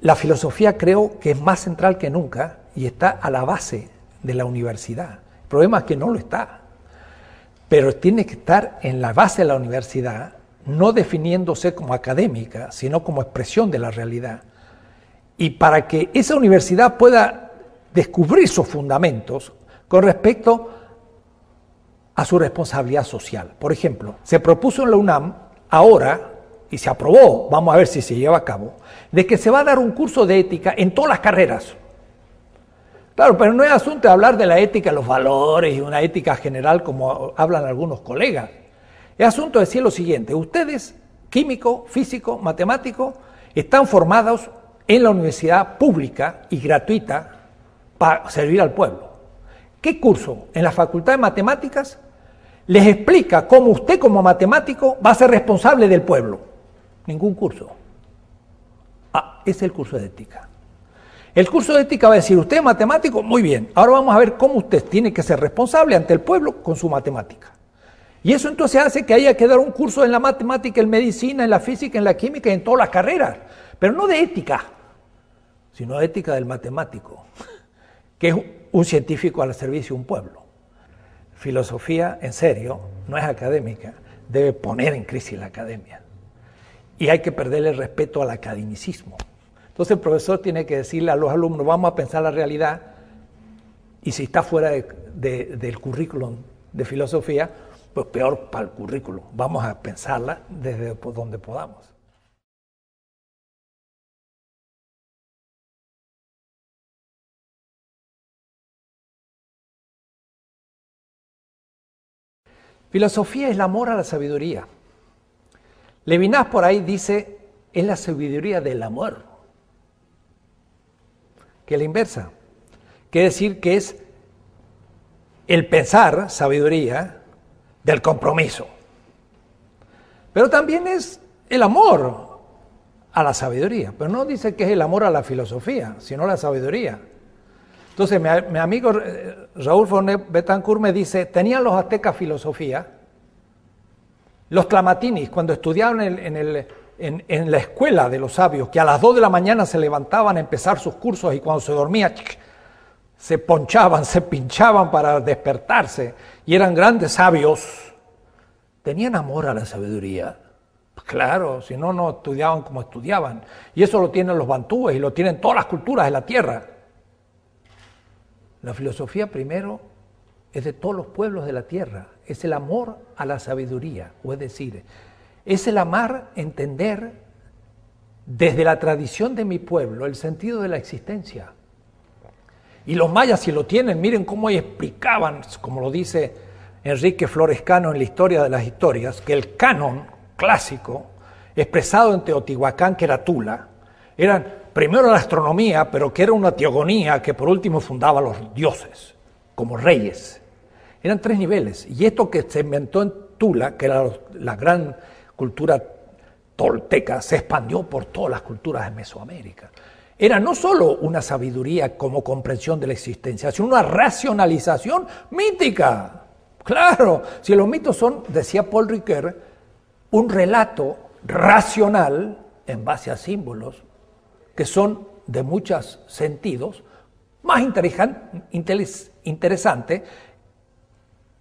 La filosofía creo que es más central que nunca y está a la base de la universidad. El problema es que no lo está, pero tiene que estar en la base de la universidad, no definiéndose como académica, sino como expresión de la realidad. Y para que esa universidad pueda descubrir sus fundamentos, con respecto a su responsabilidad social. Por ejemplo, se propuso en la UNAM ahora, y se aprobó, vamos a ver si se lleva a cabo, de que se va a dar un curso de ética en todas las carreras. Claro, pero no es asunto de hablar de la ética, los valores y una ética general como hablan algunos colegas. Es asunto de decir lo siguiente, ustedes, químico, físico, matemático, están formados en la universidad pública y gratuita para servir al pueblo. ¿Qué curso en la Facultad de Matemáticas les explica cómo usted como matemático va a ser responsable del pueblo? Ningún curso. Ah, ese es el curso de ética. El curso de ética va a decir, usted es matemático, muy bien, ahora vamos a ver cómo usted tiene que ser responsable ante el pueblo con su matemática. Y eso entonces hace que haya que dar un curso en la matemática, en medicina, en la física, en la química, en todas las carreras, pero no de ética, sino de ética del matemático, que es un científico al servicio de un pueblo. Filosofía, en serio, no es académica, debe poner en crisis la academia. Y hay que perderle el respeto al academicismo. Entonces el profesor tiene que decirle a los alumnos, vamos a pensar la realidad, y si está fuera de, de, del currículum de filosofía, pues peor para el currículum, vamos a pensarla desde donde podamos. Filosofía es el amor a la sabiduría. Levinas por ahí dice, es la sabiduría del amor. Que es la inversa. Quiere decir que es el pensar, sabiduría, del compromiso. Pero también es el amor a la sabiduría. Pero no dice que es el amor a la filosofía, sino a la sabiduría. Entonces, mi, mi amigo Raúl Fornet Betancourt me dice, tenían los aztecas filosofía, los tlamatinis, cuando estudiaban en, el, en, el, en, en la escuela de los sabios, que a las dos de la mañana se levantaban a empezar sus cursos y cuando se dormía, se ponchaban, se pinchaban para despertarse, y eran grandes sabios, tenían amor a la sabiduría. Claro, si no, no estudiaban como estudiaban. Y eso lo tienen los bantúes y lo tienen todas las culturas de la tierra. La filosofía primero es de todos los pueblos de la tierra. Es el amor a la sabiduría, o es decir, es el amar, entender desde la tradición de mi pueblo el sentido de la existencia. Y los mayas si lo tienen, miren cómo explicaban, como lo dice Enrique Flores Cano en la Historia de las Historias, que el canon clásico, expresado en Teotihuacán, que era Tula, eran primero la astronomía, pero que era una teogonía que por último fundaba a los dioses, como reyes. Eran tres niveles, y esto que se inventó en Tula, que era la gran cultura tolteca, se expandió por todas las culturas de Mesoamérica. Era no solo una sabiduría como comprensión de la existencia, sino una racionalización mítica. Claro, si los mitos son, decía Paul Ricoeur, un relato racional en base a símbolos que son de muchos sentidos más interesante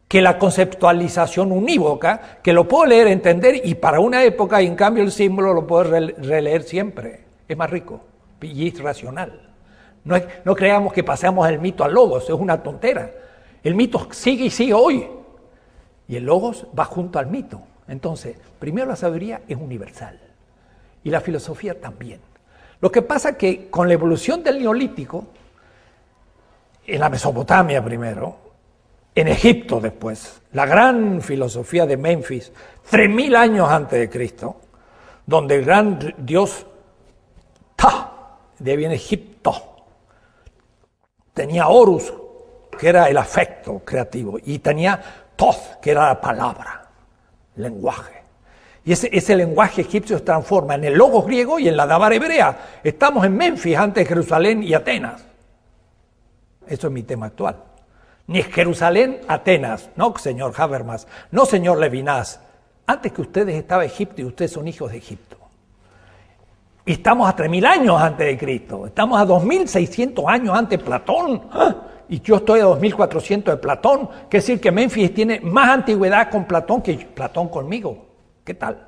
que la conceptualización unívoca, que lo puedo leer, entender y para una época, y en cambio el símbolo lo puedo releer siempre, es más rico y es racional. No, es, no creamos que pasamos el mito al logos, es una tontera. El mito sigue y sigue hoy y el logos va junto al mito. Entonces, primero la sabiduría es universal y la filosofía también. Lo que pasa es que con la evolución del Neolítico, en la Mesopotamia primero, en Egipto después, la gran filosofía de Memphis, tres mil años antes de Cristo, donde el gran dios Ta, de ahí viene Egipto, tenía Horus, que era el afecto creativo, y tenía Thoth, que era la palabra. Lenguaje. Y ese, ese lenguaje egipcio se transforma en el logos griego y en la dábara hebrea. Estamos en Memphis, antes de Jerusalén y Atenas. Eso es mi tema actual. Ni es Jerusalén, Atenas. No, señor Habermas. No, señor Levinas. Antes que ustedes estaba Egipto y ustedes son hijos de Egipto. Y estamos a tres mil años antes de Cristo. Estamos a dos mil seiscientos años antes de Platón. ¡Ah! Y yo estoy a dos mil cuatrocientos de Platón, que es decir que Memphis tiene más antigüedad con Platón que Platón conmigo. ¿Qué tal?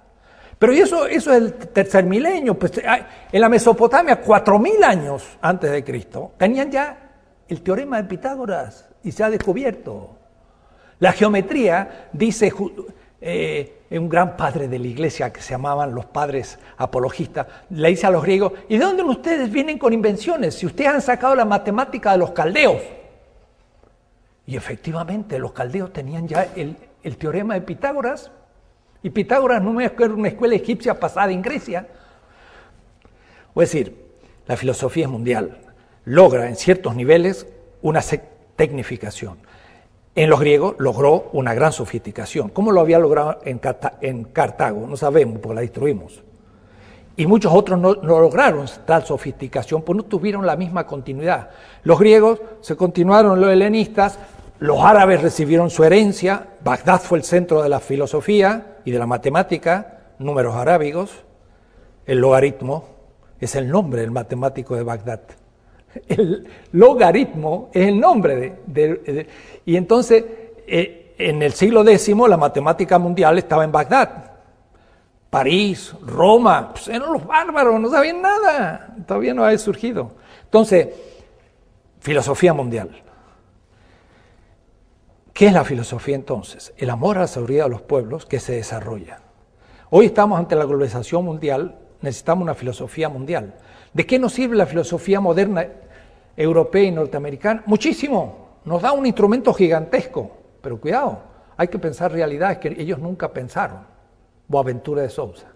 Pero y eso, eso es el tercer milenio. Pues, en la Mesopotamia, cuatro mil años antes de Cristo, tenían ya el teorema de Pitágoras y se ha descubierto. La geometría, dice eh, un gran padre de la iglesia que se llamaban los padres apologistas, le dice a los griegos, ¿y de dónde ustedes vienen con invenciones? Si ustedes han sacado la matemática de los caldeos. Y efectivamente los caldeos tenían ya el, el teorema de Pitágoras, y Pitágoras no era una escuela egipcia pasada en Grecia. Es decir, la filosofía mundial logra en ciertos niveles una tecnificación. En los griegos logró una gran sofisticación. ¿Cómo lo había logrado en, Carta en Cartago? No sabemos, porque la destruimos. Y muchos otros no, no lograron tal sofisticación, pues no tuvieron la misma continuidad. Los griegos se continuaron los helenistas, los árabes recibieron su herencia, Bagdad fue el centro de la filosofía y de la matemática, números arábigos, el logaritmo es el nombre del matemático de Bagdad. El logaritmo es el nombre de... de, de y entonces, eh, en el siglo décimo la matemática mundial estaba en Bagdad. París, Roma, pues eran los bárbaros, no sabían nada, todavía no había surgido. Entonces, filosofía mundial. ¿Qué es la filosofía entonces? El amor a la sabiduría de los pueblos que se desarrolla. Hoy estamos ante la globalización mundial, necesitamos una filosofía mundial. ¿De qué nos sirve la filosofía moderna europea y norteamericana? Muchísimo, nos da un instrumento gigantesco, pero cuidado, hay que pensar realidades que ellos nunca pensaron. Boaventura de Sousa.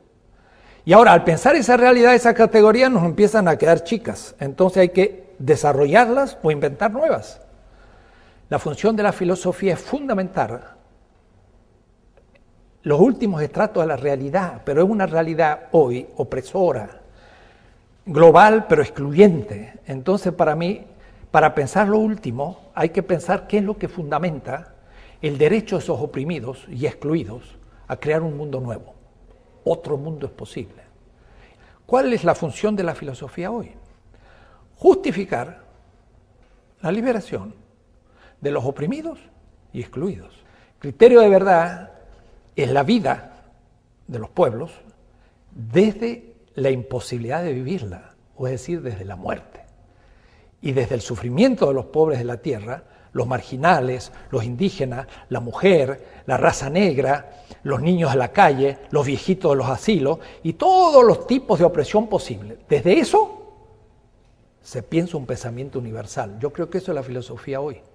Y ahora, al pensar esa realidad, esa categoría, nos empiezan a quedar chicas. Entonces hay que desarrollarlas o inventar nuevas. La función de la filosofía es fundamental los últimos estratos de la realidad, pero es una realidad hoy opresora, global, pero excluyente. Entonces, para mí, Para pensar lo último, hay que pensar qué es lo que fundamenta el derecho de esos oprimidos y excluidos a crear un mundo nuevo. Otro mundo es posible. ¿Cuál es la función de la filosofía hoy? Justificar la liberación de los oprimidos y excluidos. Criterio de verdad es la vida de los pueblos desde la imposibilidad de vivirla, o es decir, desde la muerte. Y desde el sufrimiento de los pobres de la tierra, los marginales, los indígenas, la mujer, la raza negra, los niños de la calle, los viejitos de los asilos y todos los tipos de opresión posible. Desde eso se piensa un pensamiento universal. Yo creo que eso es la filosofía hoy.